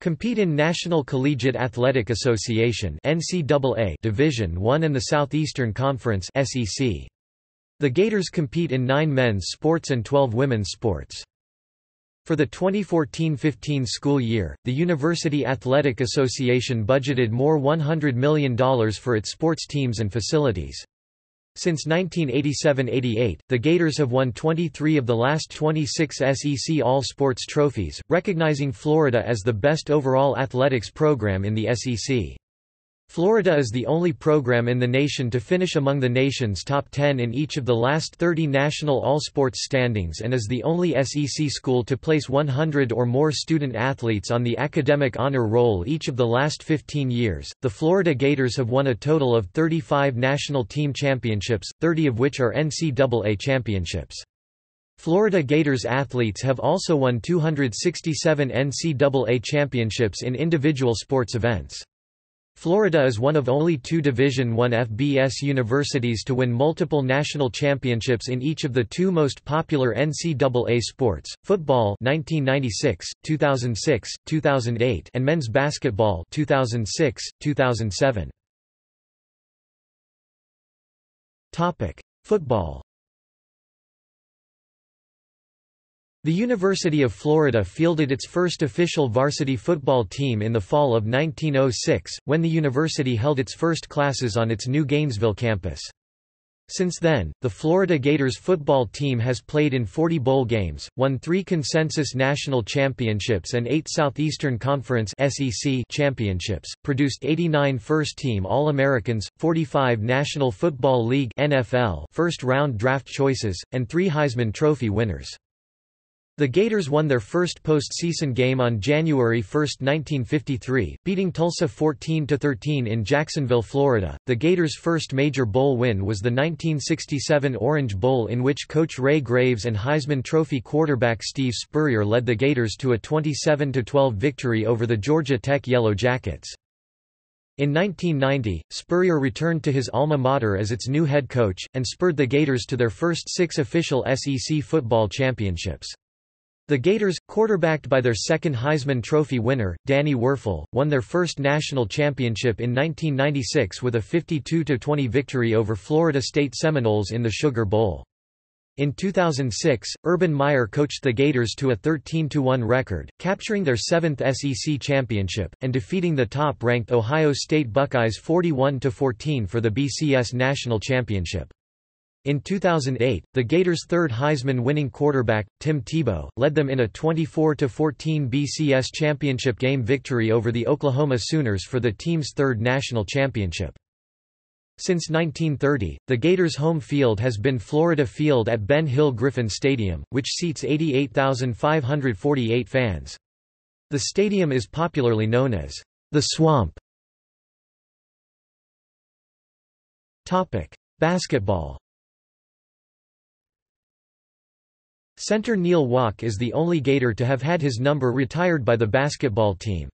compete in National Collegiate Athletic Association (N C double A) Division one and the Southeastern Conference (S E C). The Gators compete in nine men's sports and twelve women's sports. For the twenty fourteen fifteen school year, the University Athletic Association budgeted more than one hundred million dollars for its sports teams and facilities. Since nineteen eighty-seven eighty-eight, the Gators have won twenty-three of the last twenty-six S E C All-Sports trophies, recognizing Florida as the best overall athletics program in the S E C. Florida is the only program in the nation to finish among the nation's top ten in each of the last thirty national all-sports standings and is the only S E C school to place one hundred or more student-athletes on the academic honor roll each of the last fifteen years. The Florida Gators have won a total of thirty-five national team championships, thirty of which are N C double A championships. Florida Gators athletes have also won two hundred sixty-seven N C double A championships in individual sports events. Florida is one of only two Division one F B S universities to win multiple national championships in each of the two most popular N C double A sports, football nineteen ninety-six, two thousand six, two thousand eight and men's basketball two thousand six, two thousand seven. Topic: Football. The University of Florida fielded its first official varsity football team in the fall of nineteen oh six, when the university held its first classes on its new Gainesville campus. Since then, the Florida Gators football team has played in forty bowl games, won three consensus national championships and eight Southeastern Conference (S E C) championships, produced eighty-nine first-team All-Americans, forty-five National Football League (N F L) first-round draft choices, and three Heisman Trophy winners. The Gators won their first postseason game on January first nineteen fifty-three, beating Tulsa fourteen to thirteen in Jacksonville, Florida. The Gators' first major bowl win was the nineteen sixty-seven Orange Bowl, in which coach Ray Graves and Heisman Trophy quarterback Steve Spurrier led the Gators to a twenty-seven to twelve victory over the Georgia Tech Yellow Jackets. In nineteen ninety, Spurrier returned to his alma mater as its new head coach, and spurred the Gators to their first six official S E C football championships. The Gators, quarterbacked by their second Heisman Trophy winner, Danny Werfel, won their first national championship in nineteen ninety-six with a fifty-two to twenty victory over Florida State Seminoles in the Sugar Bowl. In two thousand six, Urban Meyer coached the Gators to a thirteen to one record, capturing their seventh S E C championship, and defeating the top-ranked Ohio State Buckeyes forty-one to fourteen for the B C S National Championship. In two thousand eight, the Gators' third Heisman-winning quarterback, Tim Tebow, led them in a twenty-four to fourteen B C S championship game victory over the Oklahoma Sooners for the team's third national championship. Since nineteen thirty, the Gators' home field has been Florida Field at Ben Hill Griffin Stadium, which seats eighty-eight thousand five hundred forty-eight fans. The stadium is popularly known as the Swamp. Topic: Basketball. Center Neil Walk is the only Gator to have had his number retired by the basketball team.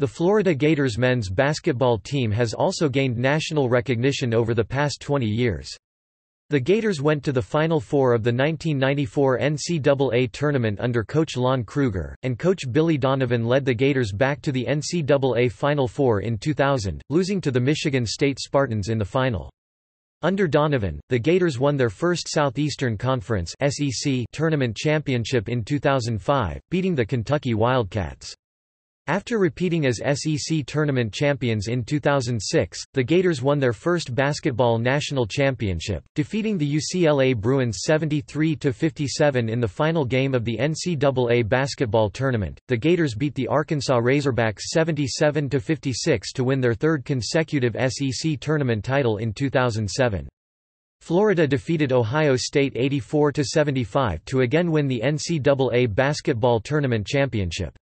The Florida Gators men's basketball team has also gained national recognition over the past twenty years. The Gators went to the Final Four of the nineteen ninety-four N C double A tournament under coach Lon Kruger, and coach Billy Donovan led the Gators back to the N C double A Final Four in two thousand, losing to the Michigan State Spartans in the final. Under Donovan, the Gators won their first Southeastern Conference (S E C) tournament championship in two thousand five, beating the Kentucky Wildcats. After repeating as S E C tournament champions in two thousand six, the Gators won their first basketball national championship, defeating the U C L A Bruins seventy-three to fifty-seven in the final game of the N C double A basketball tournament. The Gators beat the Arkansas Razorbacks seventy-seven to fifty-six to win their third consecutive S E C tournament title in two thousand seven. Florida defeated Ohio State eighty-four to seventy-five to again win the N C double A basketball tournament championship.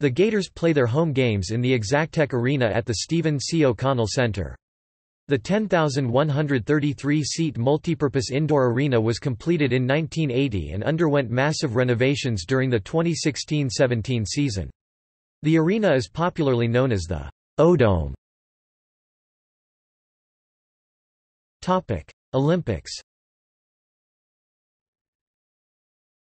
The Gators play their home games in the Exactech Arena at the Stephen C. O'Connell Center. The ten thousand one hundred thirty-three seat multipurpose indoor arena was completed in nineteen eighty and underwent massive renovations during the twenty sixteen seventeen season. The arena is popularly known as the O-Dome. Olympics.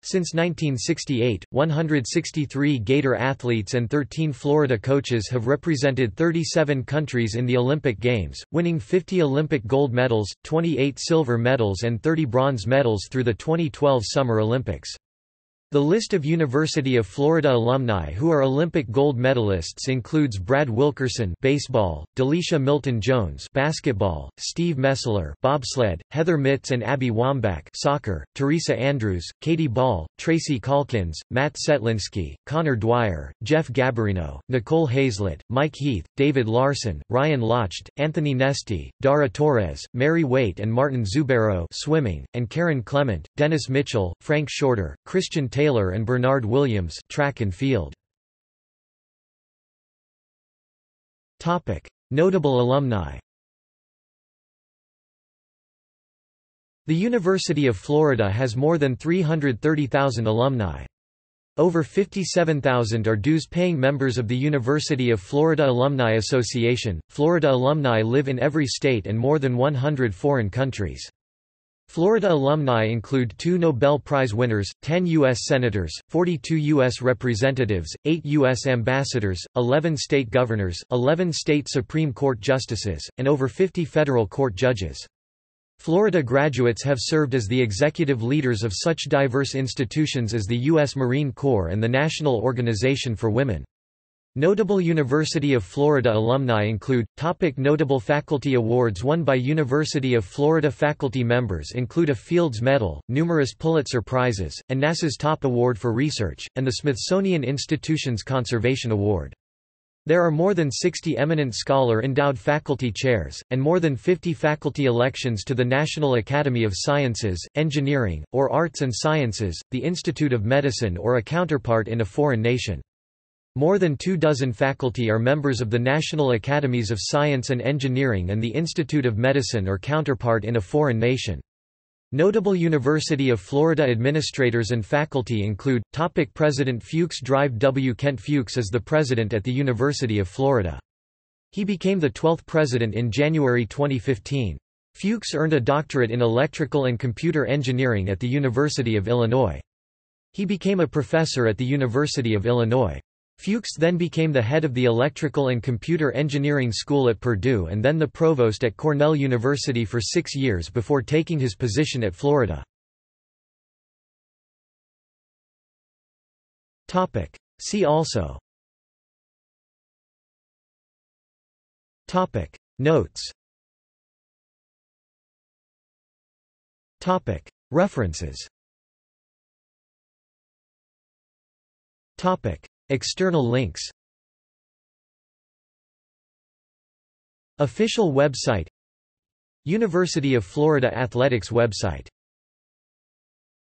Since nineteen sixty-eight, one hundred sixty-three Gator athletes and thirteen Florida coaches have represented thirty-seven countries in the Olympic Games, winning fifty Olympic gold medals, twenty-eight silver medals and thirty bronze medals through the twenty twelve Summer Olympics. The list of University of Florida alumni who are Olympic gold medalists includes Brad Wilkerson baseball, Delisha Milton-Jones basketball, Steve Messler bobsled, Heather Mitts and Abby Wambach soccer, Teresa Andrews, Katie Ball, Tracy Calkins, Matt Setlinski, Connor Dwyer, Jeff Gabarino, Nicole Hazlett, Mike Heath, David Larson, Ryan Lochte, Anthony Nesty, Dara Torres, Mary Waite and Martin Zubero swimming, and Karen Clement, Dennis Mitchell, Frank Shorter, Christian Taylor Taylor and Bernard Williams track and field. Topic: Notable alumni. The University of Florida has more than three hundred thirty thousand alumni. Over fifty-seven thousand are dues-paying members of the University of Florida Alumni Association. Florida alumni live in every state and more than one hundred foreign countries. Florida alumni include two Nobel Prize winners, ten U S Senators, forty-two U S Representatives, eight U S Ambassadors, eleven state governors, eleven state Supreme Court justices, and over fifty federal court judges. Florida graduates have served as the executive leaders of such diverse institutions as the U S Marine Corps and the National Organization for Women. Notable University of Florida alumni include. Topic: Notable faculty awards won by University of Florida faculty members include a Fields Medal, numerous Pulitzer Prizes, and NASA's Top Award for Research, and the Smithsonian Institution's Conservation Award. There are more than sixty eminent scholar-endowed faculty chairs, and more than fifty faculty elections to the National Academy of Sciences, Engineering, or Arts and Sciences, the Institute of Medicine or a counterpart in a foreign nation. More than two dozen faculty are members of the National Academies of Science and Engineering and the Institute of Medicine or counterpart in a foreign nation. Notable University of Florida administrators and faculty include. Topic: President Fuchs Drive. W. Kent Fuchs is the president at the University of Florida. He became the twelfth president in January twenty fifteen. Fuchs earned a doctorate in electrical and computer engineering at the University of Illinois. He became a professor at the University of Illinois. Fuchs then became the head of the Electrical and Computer Engineering School at Purdue and then the provost at Cornell University for six years before taking his position at Florida. See also. Notes. References. External links. Official website. University of Florida Athletics website.